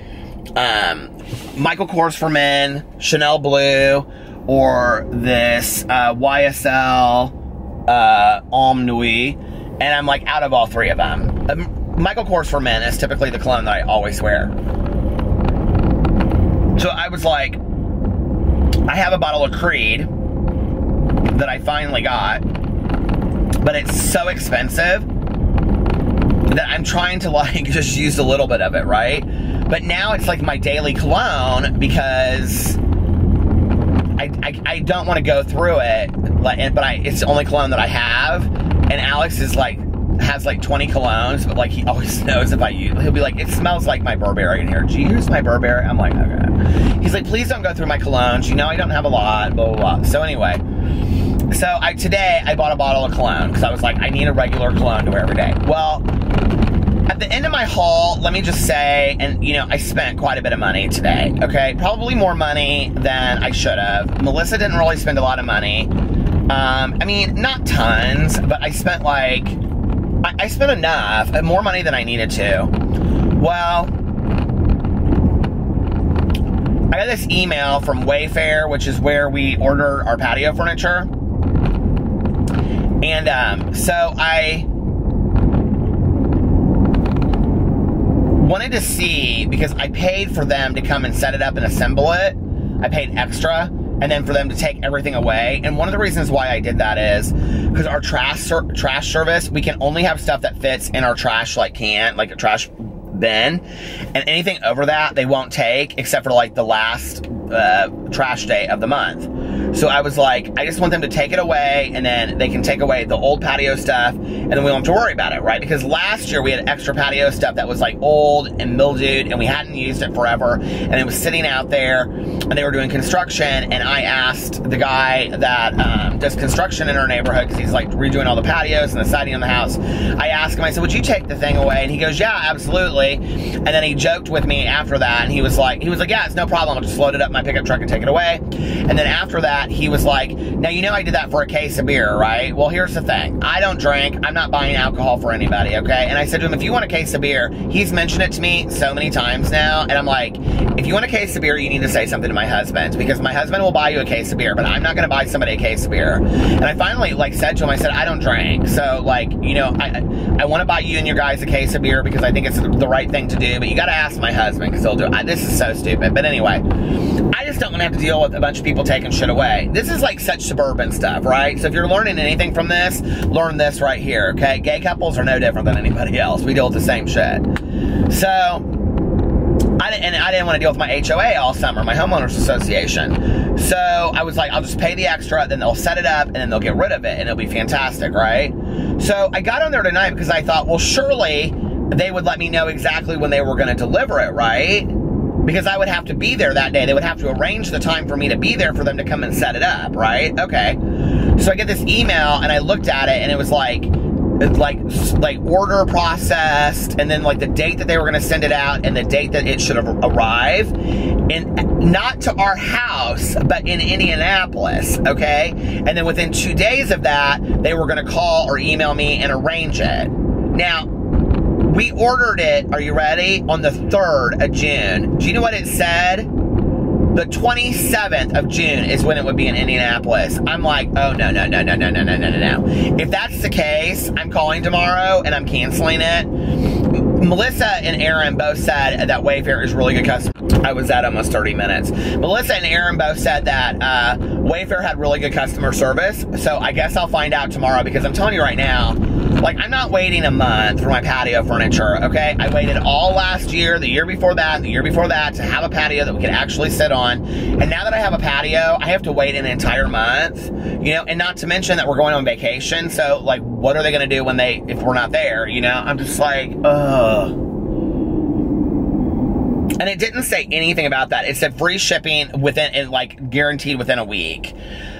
Michael Kors for men, Chanel Blue, or this YSL Homme Nuit. And I'm like out of all 3 of them. Michael Kors for men is typically the cologne that I always wear. So I was like, I have a bottle of Creed that I finally got, but it's so expensive that I'm trying to like just use a little bit of it, right? But now it's like my daily cologne because I don't want to go through it, but it's the only cologne that I have. And Alex is like, has like 20 colognes, but like he always knows if I use, he'll be like, it smells like my Burberry in here. Gee, here's my Burberry. I'm like, okay. He's like, please don't go through my colognes. You know, I don't have a lot, blah, blah, blah. So anyway, so today I bought a bottle of cologne because I was like, I need a regular cologne to wear every day. Well, At the end of my haul, let me just say, and you know, I spent quite a bit of money today, okay? Probably more money than I should have. Melissa didn't really spend a lot of money. I mean, not tons, but I spent like, I spent enough, more money than I needed to. Well, I got this email from Wayfair, which is where we order our patio furniture. And so I wanted to see, because I paid for them to come and set it up and assemble it. I paid extra, and then for them to take everything away. And one of the reasons why I did that is because our trash service, we can only have stuff that fits in our trash like a trash bin, and anything over that they won't take except for like the last trash day of the month. So I was like, I just want them to take it away, and then they can take away the old patio stuff, and then we don't have to worry about it, right? Because last year we had extra patio stuff that was like old and mildewed, and we hadn't used it forever, and it was sitting out there, and they were doing construction, and I asked the guy that does construction in our neighborhood, because he's like redoing all the patios and the siding on the house. I asked him, I said, would you take the thing away? And he goes, yeah, absolutely. And then he joked with me after that, and he was like, yeah, it's no problem, I'll just load it up in my pickup truck and take it away. And then after that, he was like, now you know I did that for a case of beer, right? Well, here's the thing, I don't drink, I'm not buying alcohol for anybody, okay? And I said to him, if you want a case of beer, he's mentioned it to me so many times now, and I'm like, if you want a case of beer, you need to say something to my husband, because my husband will buy you a case of beer, but I'm not gonna buy somebody a case of beer. And I finally like said to him, I said, I don't drink, so like, you know, I wanna buy you and your guys a case of beer because I think it's the right thing to do, but you gotta ask my husband, because he'll do it. This is so stupid, but anyway. I just don't want to have to deal with a bunch of people taking shit away. This is like such suburban stuff, right? So if you're learning anything from this, learn this right here, okay? Gay couples are no different than anybody else. We deal with the same shit. So, I didn't want to deal with my HOA all summer, my homeowners association. So I was like, I'll just pay the extra, then they'll set it up, and then they'll get rid of it, and it'll be fantastic, right? So I got on there tonight because I thought, well, surely they would let me know exactly when they were going to deliver it, right? Because I would have to be there that day. They would have to arrange the time for me to be there for them to come and set it up, right? Okay. So I get this email, and I looked at it, and it was like, order processed, and then like the date that they were going to send it out and the date that it should have arrived, and not to our house, but in Indianapolis, okay? And then within 2 days of that, they were going to call or email me and arrange it. Now, we ordered it, are you ready, on the 3rd of June. Do you know what it said? The 27th of June is when it would be in Indianapolis. I'm like, oh, no. If that's the case, I'm calling tomorrow and I'm canceling it. Melissa and Aaron both said that Wayfair is really good customer. I was at almost 30 minutes. Melissa and Aaron both said that Wayfair had really good customer service, so I guess I'll find out tomorrow, because I'm telling you right now, like, I'm not waiting a month for my patio furniture, okay? I waited all last year, the year before that, and the year before that to have a patio that we could actually sit on. And now that I have a patio, I have to wait an entire month, you know? And not to mention that we're going on vacation, so, like, what are they gonna do if we're not there, you know? I'm just like, ugh. And it didn't say anything about that. It said free shipping guaranteed within a week.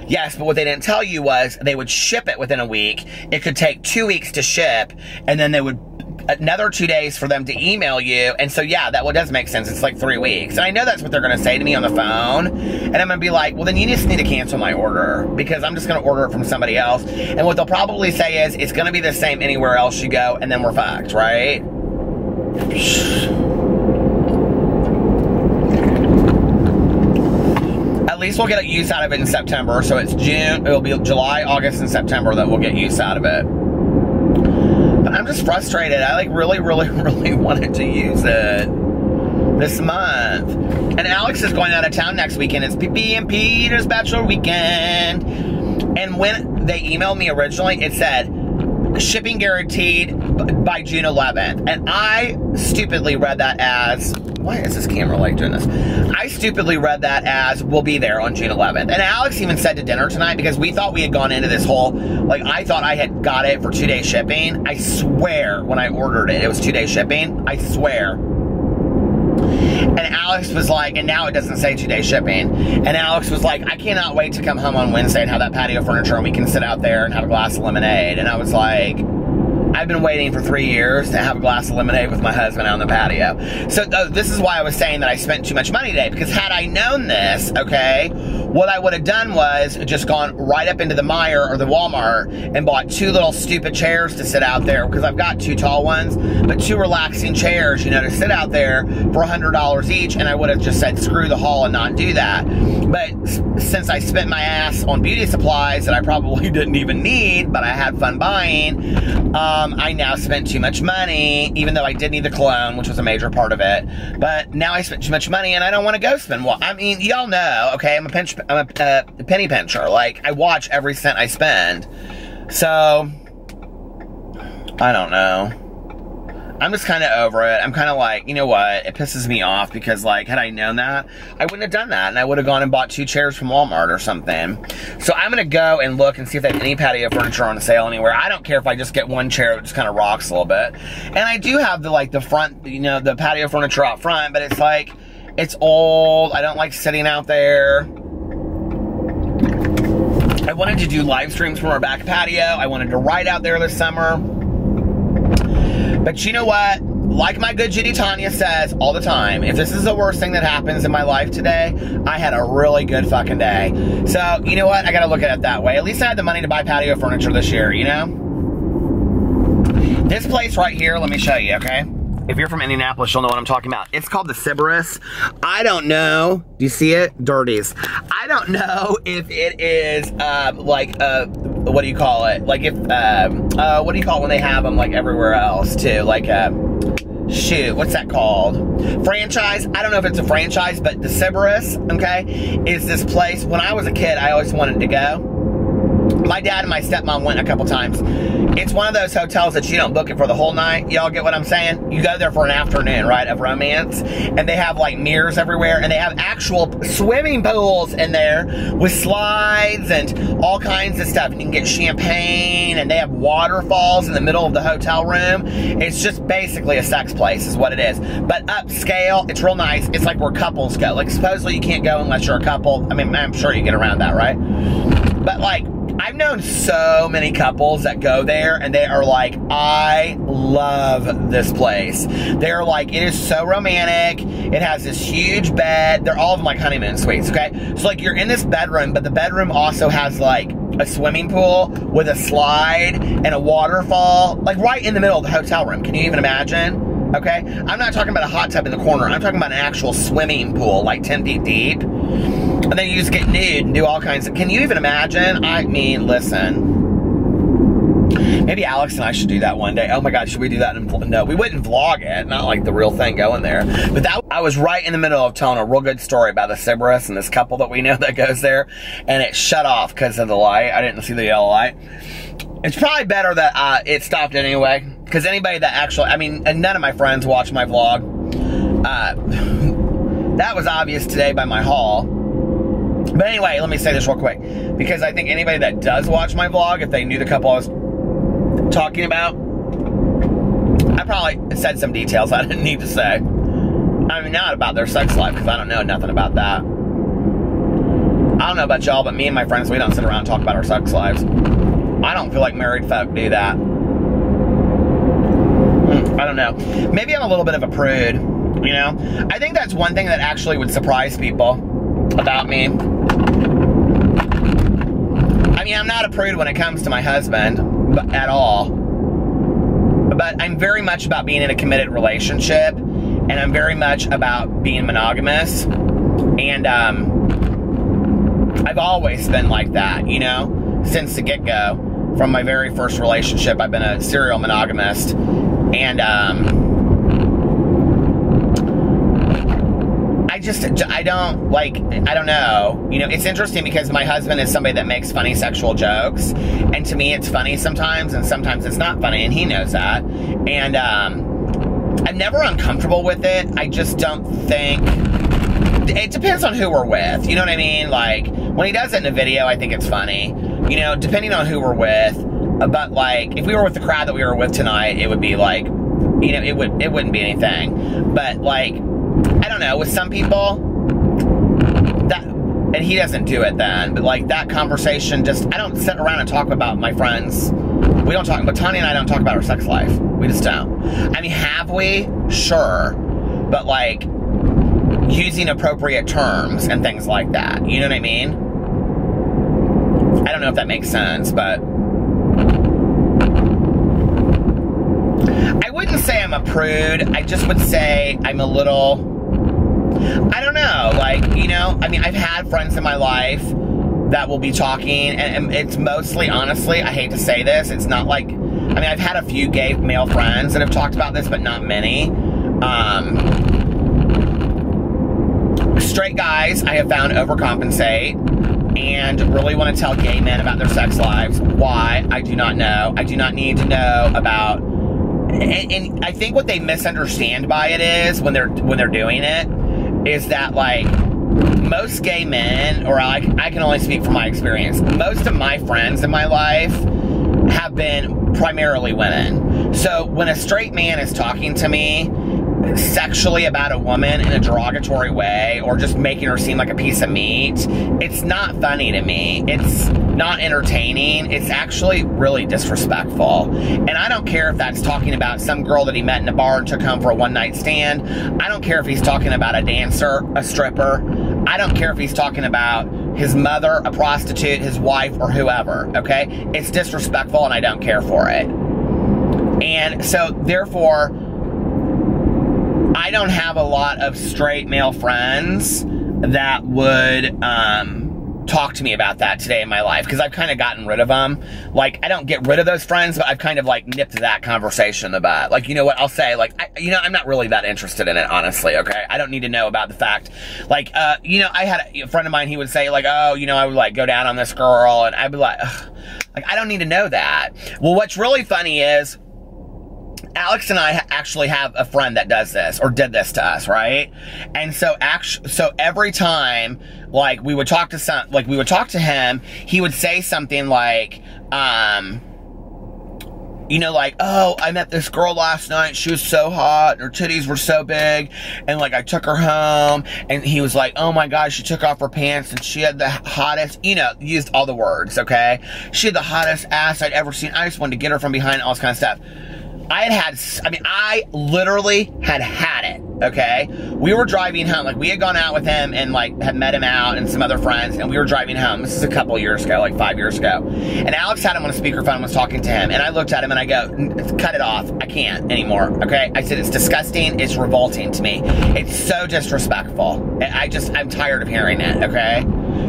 Yes, but what they didn't tell you was they would ship it within a week. It could take 2 weeks to ship, and then they would another 2 days for them to email you. And so, yeah, that does make sense. It's like 3 weeks. And I know that's what they're going to say to me on the phone. And I'm going to be like, well, then you just need to cancel my order, because I'm just going to order it from somebody else. And what they'll probably say is it's going to be the same anywhere else you go, and then we're fucked, right? At least we'll get use out of it in September. So it's June, it'll be July, August, and September that we'll get use out of it. But I'm just frustrated. I like really wanted to use it this month. And Alex is going out of town next weekend. It's Pee-Pee and Peter's bachelor weekend. And when they emailed me originally, it said shipping guaranteed by June 11th. And I stupidly read that as, why is this camera like doing this? I stupidly read that as, we'll be there on June 11th. And Alex even said to dinner tonight, because we thought we had gone into this whole, like, I thought I had got it for 2 day shipping. I swear when I ordered it, it was 2 day shipping. I swear. And Alex was like, and now it doesn't say 2 day shipping. And Alex was like, I cannot wait to come home on Wednesday and have that patio furniture, and we can sit out there and have a glass of lemonade. And I was like, I've been waiting for 3 years to have a glass of lemonade with my husband out on the patio. So this is why I was saying that I spent too much money today, because had I known this, okay, what I would have done was just gone right up into the Meijer or the Walmart and bought two little stupid chairs to sit out there, because I've got two tall ones, but two relaxing chairs, you know, to sit out there for $100 each, and I would have just said screw the haul and not do that. But since I spent my ass on beauty supplies that I probably didn't even need, but I had fun buying, I now spent too much money, even though I did need the cologne, which was a major part of it. But now I spent too much money and I don't want to go spend more. I mean, y'all know, okay, I'm a penny pincher. Like, I watch every cent I spend. So, I don't know. I'm just kind of over it. I'm kind of like, you know what? It pisses me off because, like, had I known that, I wouldn't have done that. And I would have gone and bought two chairs from Walmart or something. So I'm going to go and look and see if they have any patio furniture on sale anywhere. I don't care if I just get one chair that just kind of rocks a little bit. And I do have the, like, the front, you know, the patio furniture out front. But it's, like, it's old. I don't like sitting out there. I wanted to do live streams from our back patio. I wanted to ride out there this summer. But you know what? Like my good Judy Tanya says all the time, if this is the worst thing that happens in my life today, I had a really good fucking day. So, you know what? I gotta look at it that way. At least I had the money to buy patio furniture this year, you know? This place right here, let me show you, okay? If you're from Indianapolis, you'll know what I'm talking about. It's called the Sybaris. I don't know. Do you see it? Dirties. I don't know if it is, what do you call it? Like, if, what do you call it when they have them, like, everywhere else, too? Like, shoot, what's that called? Franchise? I don't know if it's a franchise, but the Sybaris, okay, is this place. When I was a kid, I always wanted to go. My dad and my stepmom went a couple times. It's one of those hotels that you don't book it for the whole night. Y'all get what I'm saying? You go there for an afternoon, right, of romance. And they have, like, mirrors everywhere. And they have actual swimming pools in there with slides and all kinds of stuff. And you can get champagne. And they have waterfalls in the middle of the hotel room. It's just basically a sex place is what it is. But upscale, it's real nice. It's like where couples go. Like, supposedly you can't go unless you're a couple. I mean, I'm sure you get around that, right? But, like, I've known so many couples that go there and they are like, I love this place. They're like, it is so romantic. It has this huge bed. They're all of them like honeymoon suites, okay? So like you're in this bedroom, but the bedroom also has like a swimming pool with a slide and a waterfall, like right in the middle of the hotel room. Can you even imagine? Okay? I'm not talking about a hot tub in the corner. I'm talking about an actual swimming pool, like 10 feet deep. And then you just get nude and do all kinds of... Can you even imagine? I mean, listen. Maybe Alex and I should do that one day. Oh my God, should we do that? No, we wouldn't vlog it. Not like the real thing going there. But that... I was right in the middle of telling a real good story about the Sybaris and this couple that we know that goes there. And it shut off because of the light. I didn't see the yellow light. It's probably better that it stopped anyway. Because anybody that actually... I mean, and none of my friends watch my vlog. That was obvious today by my haul. But anyway, let me say this real quick, because I think anybody that does watch my vlog, if they knew the couple I was talking about, I probably said some details I didn't need to say. I mean, not about their sex life, because I don't know nothing about that. I don't know about y'all, but me and my friends, we don't sit around and talk about our sex lives. I don't feel like married folk do that. I don't know. Maybe I'm a little bit of a prude, you know? I think that's one thing that actually would surprise people about me. I mean, I'm not a prude when it comes to my husband at all, but I'm very much about being in a committed relationship, and I'm very much about being monogamous, and I've always been like that, you know, since the get-go. From my very first relationship, I've been a serial monogamist, and I don't know. You know, it's interesting because my husband is somebody that makes funny sexual jokes. And to me, it's funny sometimes, and sometimes it's not funny, and he knows that. And I'm never uncomfortable with it. I just don't think... It depends on who we're with. You know what I mean? Like, when he does it in a video, I think it's funny. You know, depending on who we're with. But, like, if we were with the crowd that we were with tonight, it would be, like... You know, it wouldn't be anything. But, like... I don't know, with some people, that, and he doesn't do it then, but like that conversation just, I don't sit around and talk about my friends We don't talk, but Tanya and I don't talk about our sex life. We just don't. I mean, have we? Sure. But like, using appropriate terms and things like that. You know what I mean? I don't know if that makes sense, but I wouldn't say I'm a prude. I just would say I'm a little, I don't know, like, you know, I mean, I've had friends in my life that will be talking, and it's mostly, honestly, I hate to say this, it's not like, I mean, I've had a few gay male friends that have talked about this, but not many. Straight guys, I have found, overcompensate and really want to tell gay men about their sex lives. Why? I do not know. I do not need to know about. And I think what they misunderstand by it is, when they're doing it, is that, like, most gay men, or I can only speak from my experience, most of my friends in my life have been primarily women. So when a straight man is talking to me sexually about a woman in a derogatory way, or just making her seem like a piece of meat, it's not funny to me. It's not entertaining. It's actually really disrespectful. And I don't care if that's talking about some girl that he met in a bar and took home for a one-night stand. I don't care if he's talking about a dancer, a stripper. I don't care if he's talking about his mother, a prostitute, his wife, or whoever, okay? It's disrespectful, and I don't care for it. And so, therefore, I don't have a lot of straight male friends that would talk to me about that today in my life, because I've kind of gotten rid of them. Like, I don't get rid of those friends, but I've kind of, like, nipped that conversation in the butt. Like, you know what, I'll say, like, I'm not really that interested in it, honestly, okay? I don't need to know about the fact. Like, you know, I had a friend of mine, he would say, like, oh, you know, I would, like, go down on this girl, and I'd be like, ugh, like, I don't need to know that. Well, what's really funny is, Alex and I actually have a friend that does this, or did this to us, right? And so every time, like, we would talk to him, he would say something like, you know, like, oh, I met this girl last night. She was so hot. Her titties were so big. And, like, I took her home. And he was like, oh, my God, she took off her pants. And she had the hottest, you know, used all the words, okay? She had the hottest ass I'd ever seen. I just wanted to get her from behind, all this kind of stuff. I literally had it, okay? We were driving home. Like, we had gone out with him and, like, had met him out and some other friends, and we were driving home. This is a couple years ago, like 5 years ago. And Alex had him on a speakerphone and was talking to him. And I looked at him and I go, cut it off. I can't anymore, okay? I said, it's disgusting. It's revolting to me. It's so disrespectful. I'm tired of hearing it, okay?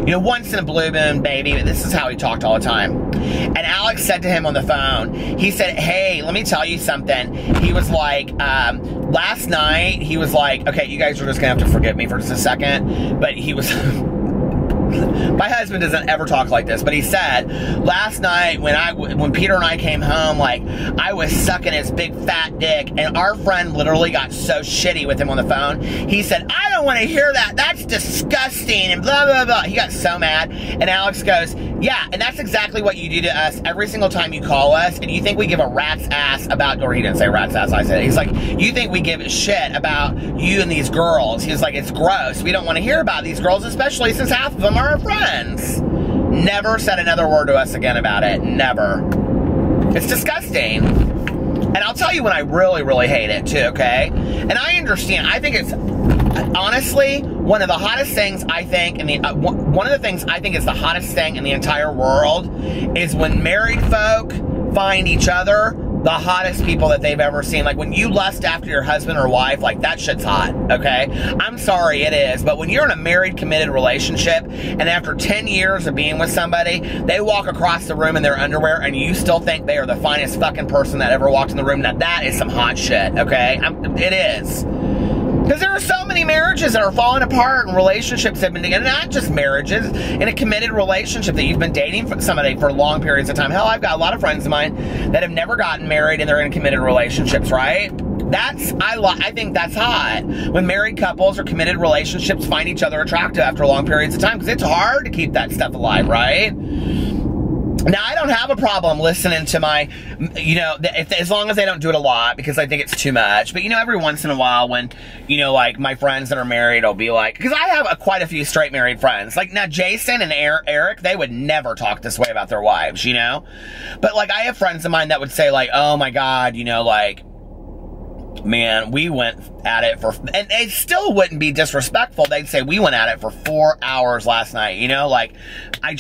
You know, once in a blue moon, baby, but this is how he talked all the time. And Alex said to him on the phone, he said, hey, let me tell you something. He was like, last night, he was like, okay, you guys are just going to have to forgive me for just a second. But he was, my husband doesn't ever talk like this, but he said, last night when Peter and I came home, like, I was sucking his big fat dick, and our friend literally got so shitty with him on the phone. He said, I don't want to hear that. That's disgusting, and blah, blah, blah. He got so mad, and Alex goes, yeah, and that's exactly what you do to us every single time you call us, and you think we give a rat's ass about, or he didn't say rat's ass, I said it. He's like, you think we give a shit about you and these girls. He was like, it's gross. We don't want to hear about these girls, especially since half of them are our friends. Never said another word to us again about it. Never. It's disgusting. And I'll tell you when I really, really hate it too, okay? And I understand. I think it's, honestly, one of the hottest things I think, and one of the things I think is the hottest thing in the entire world is when married folk find each other the hottest people that they've ever seen. Like, when you lust after your husband or wife, like, that shit's hot, okay? I'm sorry, it is. But when you're in a married, committed relationship, and after 10 years of being with somebody, they walk across the room in their underwear, and you still think they are the finest fucking person that ever walked in the room. Now, that is some hot shit, okay? It is. Because there are so many marriages that are falling apart, and relationships have been, and not just marriages, in a committed relationship that you've been dating somebody for long periods of time. Hell, I've got a lot of friends of mine that have never gotten married and they're in committed relationships, right? I think that's hot. When married couples or committed relationships find each other attractive after long periods of time, because it's hard to keep that stuff alive, right? Now, I don't have a problem listening to my, you know, as long as I don't do it a lot, because I think it's too much. But, you know, every once in a while when, you know, like, my friends that are married will be like, because I have quite a few straight married friends. Like, now, Jason and Eric, they would never talk this way about their wives, you know? But, like, I have friends of mine that would say, like, oh, my God, you know, like, man, we went at it for, and they still wouldn't be disrespectful. They'd say, we went at it for 4 hours last night, you know, like,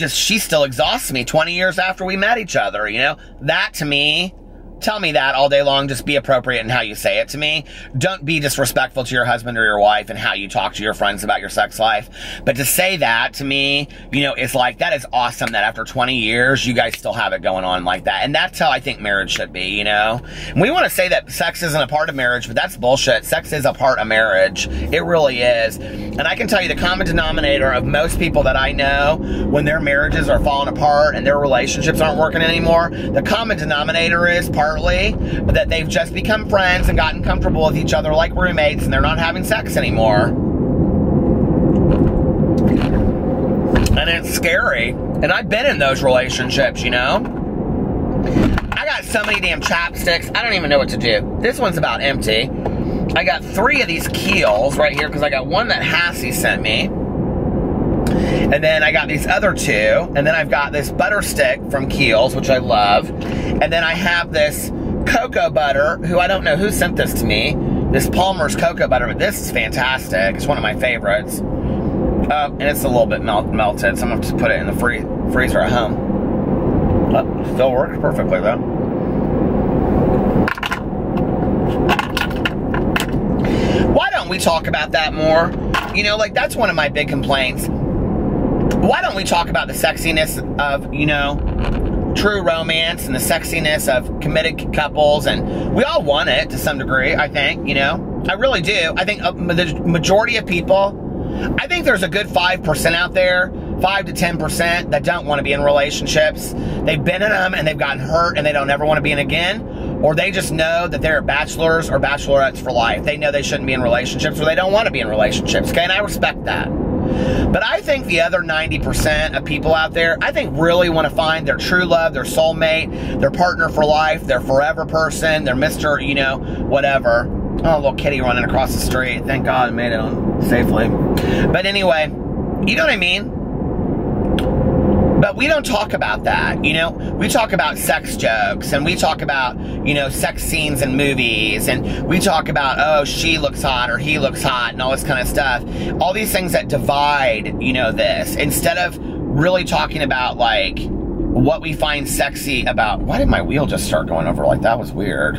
she still exhausts me 20 years after we met each other, you know. That, to me, tell me that all day long. Just be appropriate in how you say it to me. Don't be disrespectful to your husband or your wife and how you talk to your friends about your sex life. But to say that to me, you know, it's like, that is awesome that after 20 years, you guys still have it going on like that. And that's how I think marriage should be, you know? And we want to say that sex isn't a part of marriage, but that's bullshit. Sex is a part of marriage. It really is. And I can tell you the common denominator of most people that I know, when their marriages are falling apart and their relationships aren't working anymore, the common denominator is that they've just become friends and gotten comfortable with each other like roommates, and they're not having sex anymore. And it's scary. And I've been in those relationships, you know? I got so many damn chapsticks, I don't even know what to do. This one's about empty. I got 3 of these Kiehl's right here, because I got one that Hassie sent me. And then I got these other 2. And then I've got this butter stick from Kiehl's, which I love. And then I have this cocoa butter, who I don't know who sent this to me. This Palmer's cocoa butter, but this is fantastic. It's one of my favorites. And it's a little bit melted, so I'm going to have to put it in the freezer at home. Oh, still works perfectly, though. Why don't we talk about that more? You know, like, that's one of my big complaints. Why don't we talk about the sexiness of, you know, true romance and the sexiness of committed couples? And we all want it to some degree, I think, you know. I really do. I think the majority of people, I think there's a good 5% out there, 5 to 10% that don't want to be in relationships. They've been in them and they've gotten hurt and they don't ever want to be in again. Or they just know that they're bachelors or bachelorettes for life. They know they shouldn't be in relationships, or they don't want to be in relationships, okay? And I respect that. But I think the other 90% of people out there, I think really want to find their true love, their soulmate, their partner for life, their forever person, their Mr., you know, whatever. Oh, little kitty running across the street. Thank God I made it on safely. But anyway, you know what I mean? But we don't talk about that, you know? We talk about sex jokes, and we talk about, you know, sex scenes in movies, and we talk about, oh, she looks hot or he looks hot and all this kind of stuff. All these things that divide, you know, this, instead of really talking about, like, what we find sexy about. Why did my wheel just start going over like that? Was weird.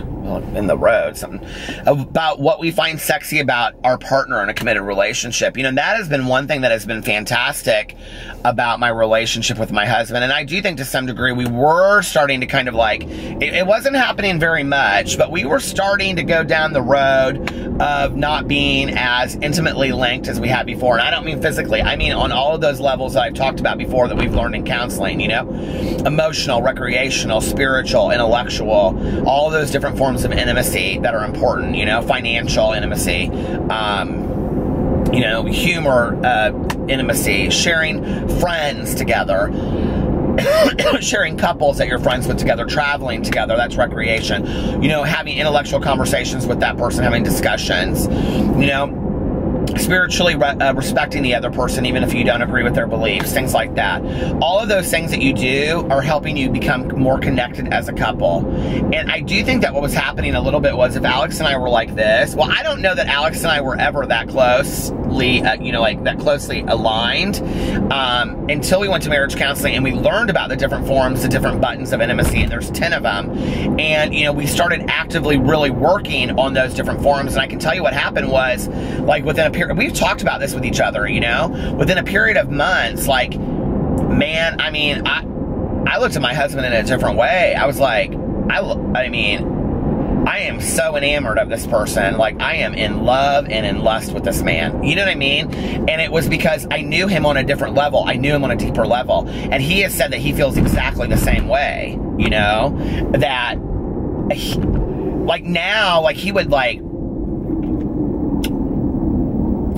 In the road, something about what we find sexy about our partner in a committed relationship. You know, that has been one thing that has been fantastic about my relationship with my husband. And I do think to some degree we were starting to kind of like, it wasn't happening very much, but we were starting to go down the road of not being as intimately linked as we had before. And I don't mean physically, I mean on all of those levels that I've talked about before that we've learned in counseling, you know, emotional, recreational, spiritual, intellectual, all those different forms of intimacy that are important, you know, financial intimacy, you know, humor intimacy, sharing friends together, sharing couples that you're friends with together, traveling together, that's recreation, you know, having intellectual conversations with that person, having discussions, you know, spiritually respecting the other person even if you don't agree with their beliefs, things like that. All of those things that you do are helping you become more connected as a couple. And I do think that what was happening a little bit was, if Alex and I were like this, well, I don't know that Alex and I were ever that closely, you know, like that closely aligned until we went to marriage counseling and we learned about the different forms, the different buttons of intimacy, and there's 10 of them. And, you know, we started actively really working on those different forms. And I can tell you what happened was, like, within a period, we've talked about this with each other, you know, within a period of months, like, man, I mean, I looked at my husband in a different way. I was like, I mean, I am so enamored of this person. Like, I am in love and in lust with this man. You know what I mean? And it was because I knew him on a different level. I knew him on a deeper level. And he has said that he feels exactly the same way, you know, that he, like, now, like, he would, like,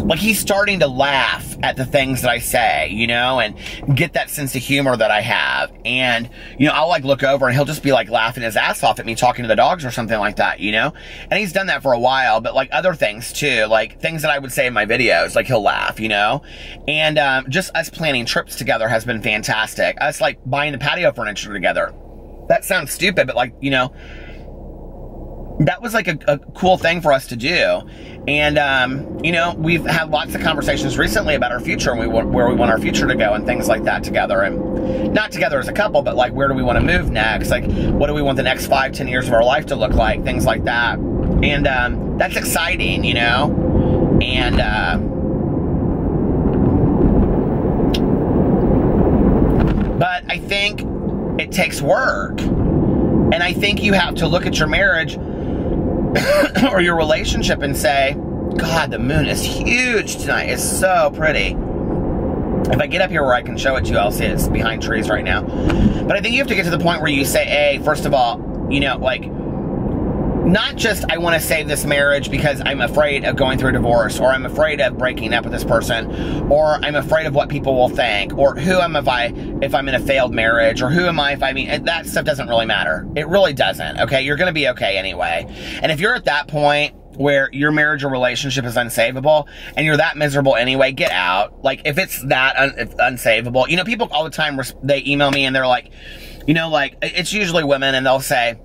Like, he's starting to laugh at the things that I say, you know, and get that sense of humor that I have. And, you know, I'll, like, look over and he'll just be, like, laughing his ass off at me talking to the dogs or something like that, you know? And he's done that for a while, but, like, other things, too. Like, things that I would say in my videos, like, he'll laugh, you know? And just us planning trips together has been fantastic. Us, like, buying the patio furniture together. That sounds stupid, but, like, you know, that was like a cool thing for us to do. And, you know, we've had lots of conversations recently about our future and where we want our future to go and things like that together. And not together as a couple, but like, where do we want to move next? Like, what do we want the next 5-10 years of our life to look like? Things like that. And that's exciting, you know? And but I think it takes work. And I think you have to look at your marriage or your relationship and say, God, the moon is huge tonight. It's so pretty. If I get up here where I can show it to you, I'll see it. It's behind trees right now. But I think you have to get to the point where you say, hey, first of all, you know, like, not just I want to save this marriage because I'm afraid of going through a divorce, or I'm afraid of breaking up with this person, or I'm afraid of what people will think, or who am I if I'm in a failed marriage, or who am I if I mean, that stuff doesn't really matter. It really doesn't, okay? You're going to be okay anyway. And if you're at that point where your marriage or relationship is unsavable and you're that miserable anyway, get out. Like, if it's that unsavable, you know, people all the time, they email me and they're like, you know, like, it's usually women, and they'll say,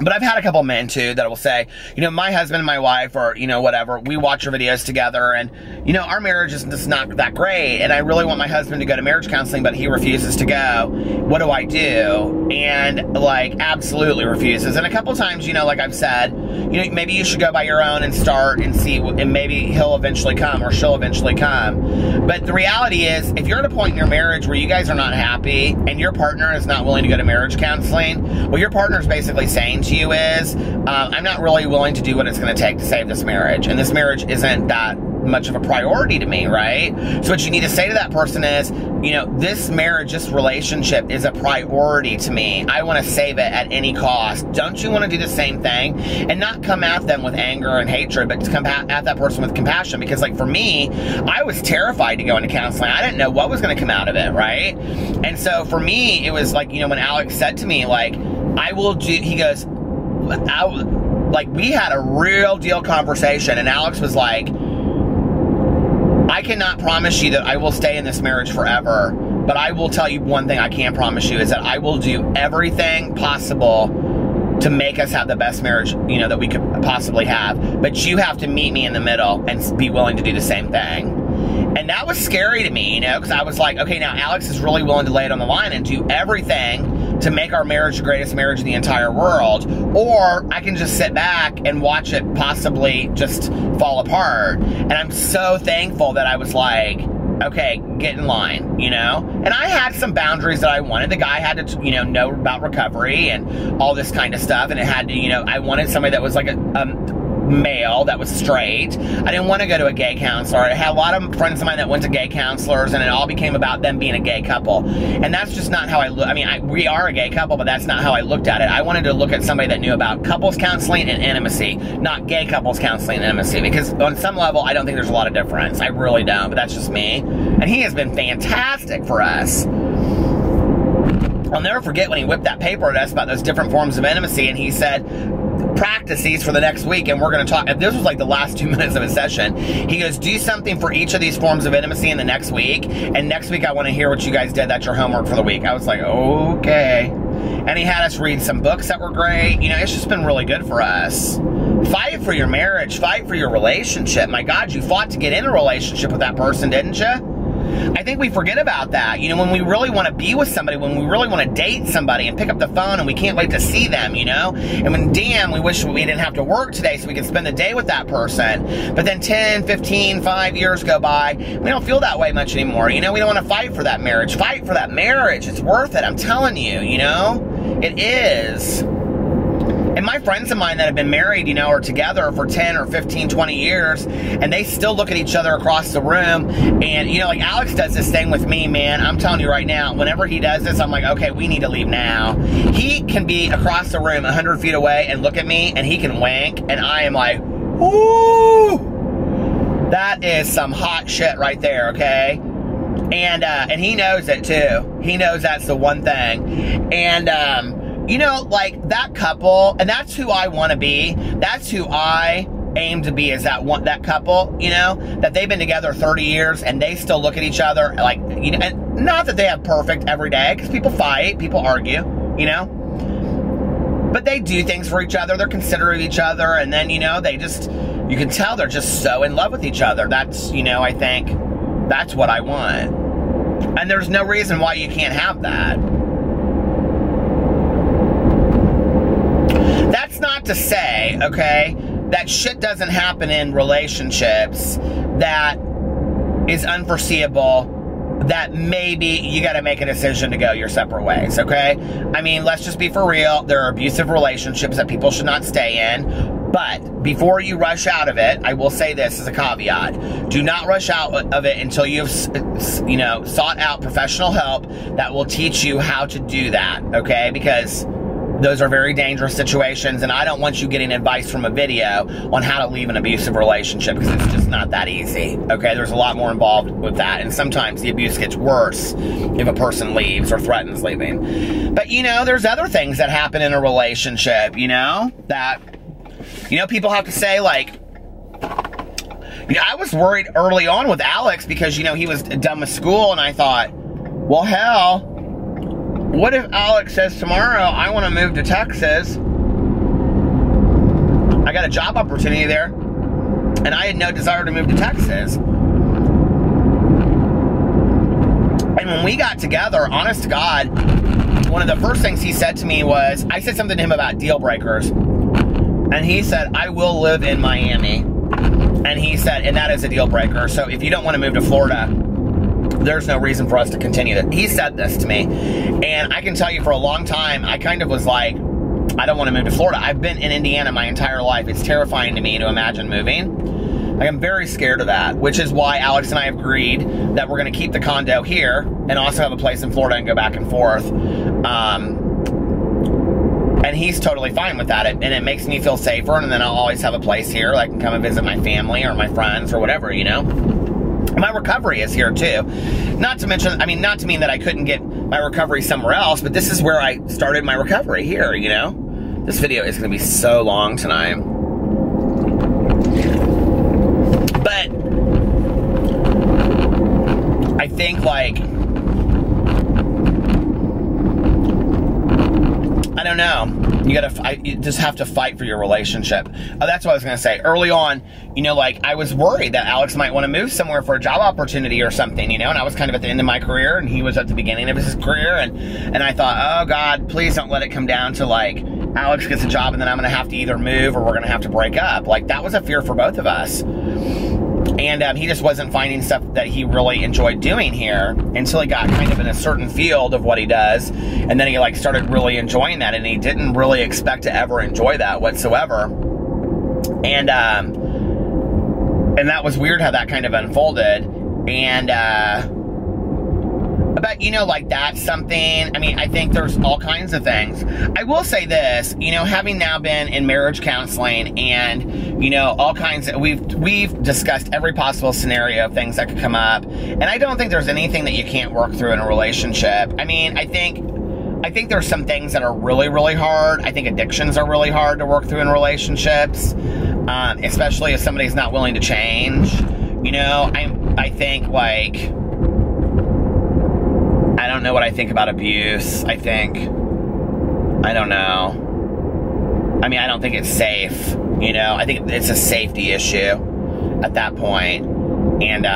but I've had a couple men, too, that will say, you know, my husband and my wife, or, you know, whatever, we watch our videos together, and, you know, our marriage is just not that great, and I really want my husband to go to marriage counseling, but he refuses to go. What do I do? And, like, absolutely refuses. And a couple times, you know, like I've said, you know, maybe you should go by your own and start and see, and maybe he'll eventually come, or she'll eventually come. But the reality is, if you're at a point in your marriage where you guys are not happy, and your partner is not willing to go to marriage counseling, well, your partner's basically saying to you is, I'm not really willing to do what it's going to take to save this marriage, and this marriage isn't that much of a priority to me, right? So what you need to say to that person is, you know, this marriage, this relationship is a priority to me. I want to save it at any cost. Don't you want to do the same thing? And not come at them with anger and hatred, but to come at that person with compassion. Because, like, for me, I was terrified to go into counseling. I didn't know what was going to come out of it, right? And so for me, it was like, you know, when Alex said to me, like, I will do, he goes, like, we had a real deal conversation, and Alex was like, I cannot promise you that I will stay in this marriage forever, but I will tell you one thing I can promise you is that I will do everything possible to make us have the best marriage, you know, that we could possibly have. But you have to meet me in the middle and be willing to do the same thing. And that was scary to me, you know, because I was like, okay, now Alex is really willing to lay it on the line and do everything to make our marriage the greatest marriage in the entire world, or I can just sit back and watch it possibly just fall apart. And I'm so thankful that I was like, okay, get in line, you know? And I had some boundaries that I wanted. The guy had to, you know about recovery and all this kind of stuff, and it had to, you know, I wanted somebody that was like a male that was straight. I didn't want to go to a gay counselor. I had a lot of friends of mine that went to gay counselors, and it all became about them being a gay couple. And that's just not how I look. I mean, we are a gay couple, but that's not how I looked at it. I wanted to look at somebody that knew about couples counseling and intimacy, not gay couples counseling and intimacy, because on some level, I don't think there's a lot of difference. I really don't, but that's just me. And he has been fantastic for us. I'll never forget when he whipped that paper at us about those different forms of intimacy, and he said, practice these for the next week, and we're going to talk. This was like the last 2 minutes of his session. He goes, do something for each of these forms of intimacy in the next week, and next week I want to hear what you guys did. That's your homework for the week. I was like, okay. And he had us read some books that were great. You know, it's just been really good for us. Fight for your marriage. Fight for your relationship. My God, you fought to get in a relationship with that person, didn't you? I think we forget about that. You know, when we really want to be with somebody, when we really want to date somebody and pick up the phone and we can't wait to see them, you know? And when, damn, we wish we didn't have to work today so we could spend the day with that person. But then 10, 15, 5 years go by. We don't feel that way much anymore, you know? We don't want to fight for that marriage. Fight for that marriage. It's worth it. I'm telling you, you know? It is. And my friends of mine that have been married, you know, are together for 10 or 15, 20 years, and they still look at each other across the room. And, you know, like Alex does this thing with me, man. I'm telling you right now, whenever he does this, I'm like, okay, we need to leave now. He can be across the room 100 feet away and look at me, and he can wink, and I am like, ooh. That is some hot shit right there, okay? And he knows it too. He knows that's the one thing. And you know, like that couple, and that's who I want to be. That's who I aim to be, is that couple, you know, that they've been together 30 years and they still look at each other like, you know, and not that they have perfect every day, because people fight, people argue, you know, but they do things for each other. They're considerate of each other. And then, you know, they just, you can tell they're just so in love with each other. That's, you know, I think that's what I want. And there's no reason why you can't have that. That's not to say, okay, that shit doesn't happen in relationships that is unforeseeable, that maybe you gotta make a decision to go your separate ways, okay? I mean, let's just be for real. There are abusive relationships that people should not stay in, but before you rush out of it, I will say this as a caveat. Do not rush out of it until you've, you know, sought out professional help that will teach you how to do that, okay? Because those are very dangerous situations, and I don't want you getting advice from a video on how to leave an abusive relationship, because it's just not that easy, okay? There's a lot more involved with that, and sometimes the abuse gets worse if a person leaves or threatens leaving. But, you know, there's other things that happen in a relationship, you know, that, you know, people have to say, like, you know, I was worried early on with Alex because, you know, he was done with school, and I thought, well, hell, what if Alex says tomorrow, I want to move to Texas? I got a job opportunity there, and I had no desire to move to Texas. And when we got together, honest to God, one of the first things he said to me was, I said something to him about deal breakers. And he said, I will live in Miami. And he said, and that is a deal breaker. So if you don't want to move to Florida, there's no reason for us to continue that. He said this to me, and I can tell you for a long time, I kind of was like, I don't want to move to Florida. I've been in Indiana my entire life. It's terrifying to me to imagine moving. Like, I'm very scared of that, which is why Alex and I have agreed that we're going to keep the condo here and also have a place in Florida and go back and forth. And he's totally fine with that, and it makes me feel safer, and then I'll always have a place here. I can come and visit my family or my friends or whatever, you know? My recovery is here too. Not to mention, I mean, not to mean that I couldn't get my recovery somewhere else, but this is where I started my recovery here, you know? This video is gonna be so long tonight. But I think, like, I don't know. You gotta, you just have to fight for your relationship. Oh, that's what I was gonna say. Early on, you know, like, I was worried that Alex might wanna move somewhere for a job opportunity or something, you know, and I was kind of at the end of my career, and he was at the beginning of his career, and I thought, oh God, please don't let it come down to, like, Alex gets a job and then I'm gonna have to either move or we're gonna have to break up. Like, that was a fear for both of us. And he just wasn't finding stuff that he really enjoyed doing here until he got kind of in a certain field of what he does. And then he, like, started really enjoying that, and he didn't really expect to ever enjoy that whatsoever. And that was weird how that kind of unfolded. And, but, you know, like, that's something, I mean, I think there's all kinds of things. I will say this, you know, having now been in marriage counseling and, you know, all kinds of, we've discussed every possible scenario of things that could come up. And I don't think there's anything that you can't work through in a relationship. I mean, I think there's some things that are really, really hard. I think addictions are really hard to work through in relationships, especially if somebody's not willing to change. You know, I think, like, I don't know what I think about abuse. I don't know. I mean, I don't think it's safe, you know? I think it's a safety issue at that point. And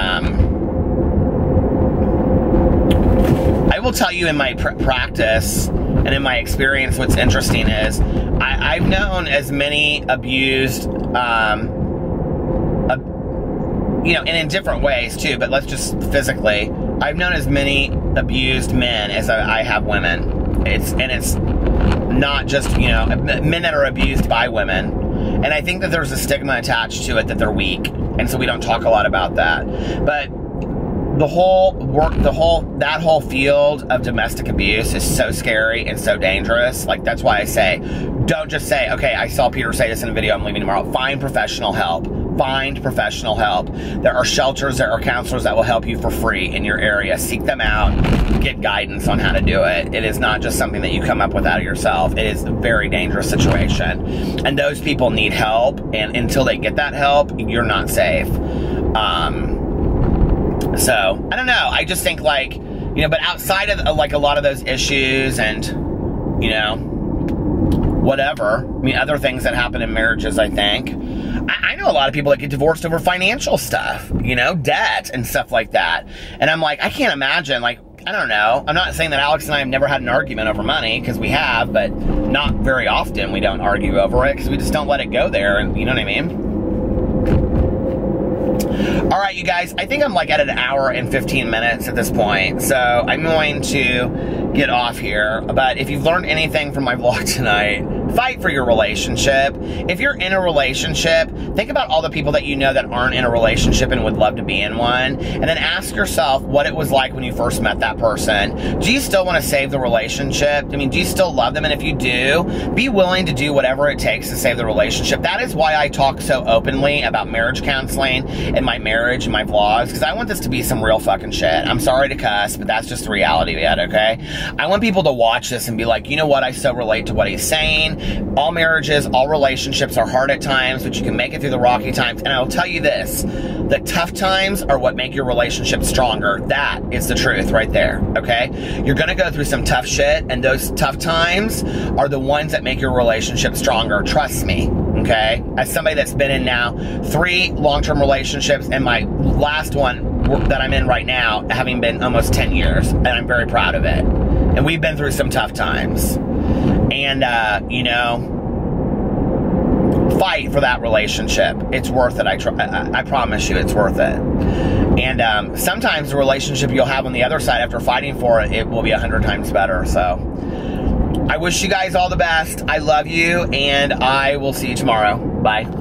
I will tell you, in my practice and in my experience, what's interesting is I've known as many abused, you know, and in different ways too, but let's just physically, I've known as many abused men as I have women. It's not just, you know, men that are abused by women. And I think that there's a stigma attached to it that they're weak. And so we don't talk a lot about that. But that whole field of domestic abuse is so scary and so dangerous. Like, that's why I say, don't just say, okay, I saw Peter say this in a video, I'm leaving tomorrow. Find professional help. find professional help. There are shelters, there are counselors that will help you for free in your area. Seek them out, get guidance on how to do it. It is not just something that you come up with out of yourself. It is a very dangerous situation. And those people need help, and until they get that help, you're not safe. So, I don't know. I just think, like, you know, but outside of, like, a lot of those issues and, you know, whatever. I mean, other things that happen in marriages, I think. I know a lot of people that get divorced over financial stuff, you know, debt and stuff like that. And I'm like, I can't imagine, like, I don't know. I'm not saying that Alex and I have never had an argument over money, because we have, but not very often. We don't argue over it because we just don't let it go there. And you know what I mean? All right, you guys, I think I'm like at an hour and 15 minutes at this point, so I'm going to get off here. But if you've learned anything from my vlog tonight, fight for your relationship. If you're in a relationship, think about all the people that you know that aren't in a relationship and would love to be in one, and then ask yourself what it was like when you first met that person. Do you still want to save the relationship? I mean, do you still love them? And if you do, be willing to do whatever it takes to save the relationship. That is why I talk so openly about marriage counseling and my marriage and my vlogs, because I want this to be some real fucking shit. I'm sorry to cuss, but that's just the reality of it, okay? I want people to watch this and be like, you know what, I so relate to what he's saying. All marriages, all relationships are hard at times, but you can make it through the rocky times. And I'll tell you this, the tough times are what make your relationship stronger. That is the truth right there, okay? You're gonna go through some tough shit, and those tough times are the ones that make your relationship stronger. Trust me, okay? As somebody that's been in now 3 long-term relationships, and my last one that I'm in right now, having been almost 10 years, and I'm very proud of it. And we've been through some tough times. And, you know, fight for that relationship. It's worth it. I promise you it's worth it. And sometimes the relationship you'll have on the other side after fighting for it, it will be 100 times better. So I wish you guys all the best. I love you, and I will see you tomorrow. Bye.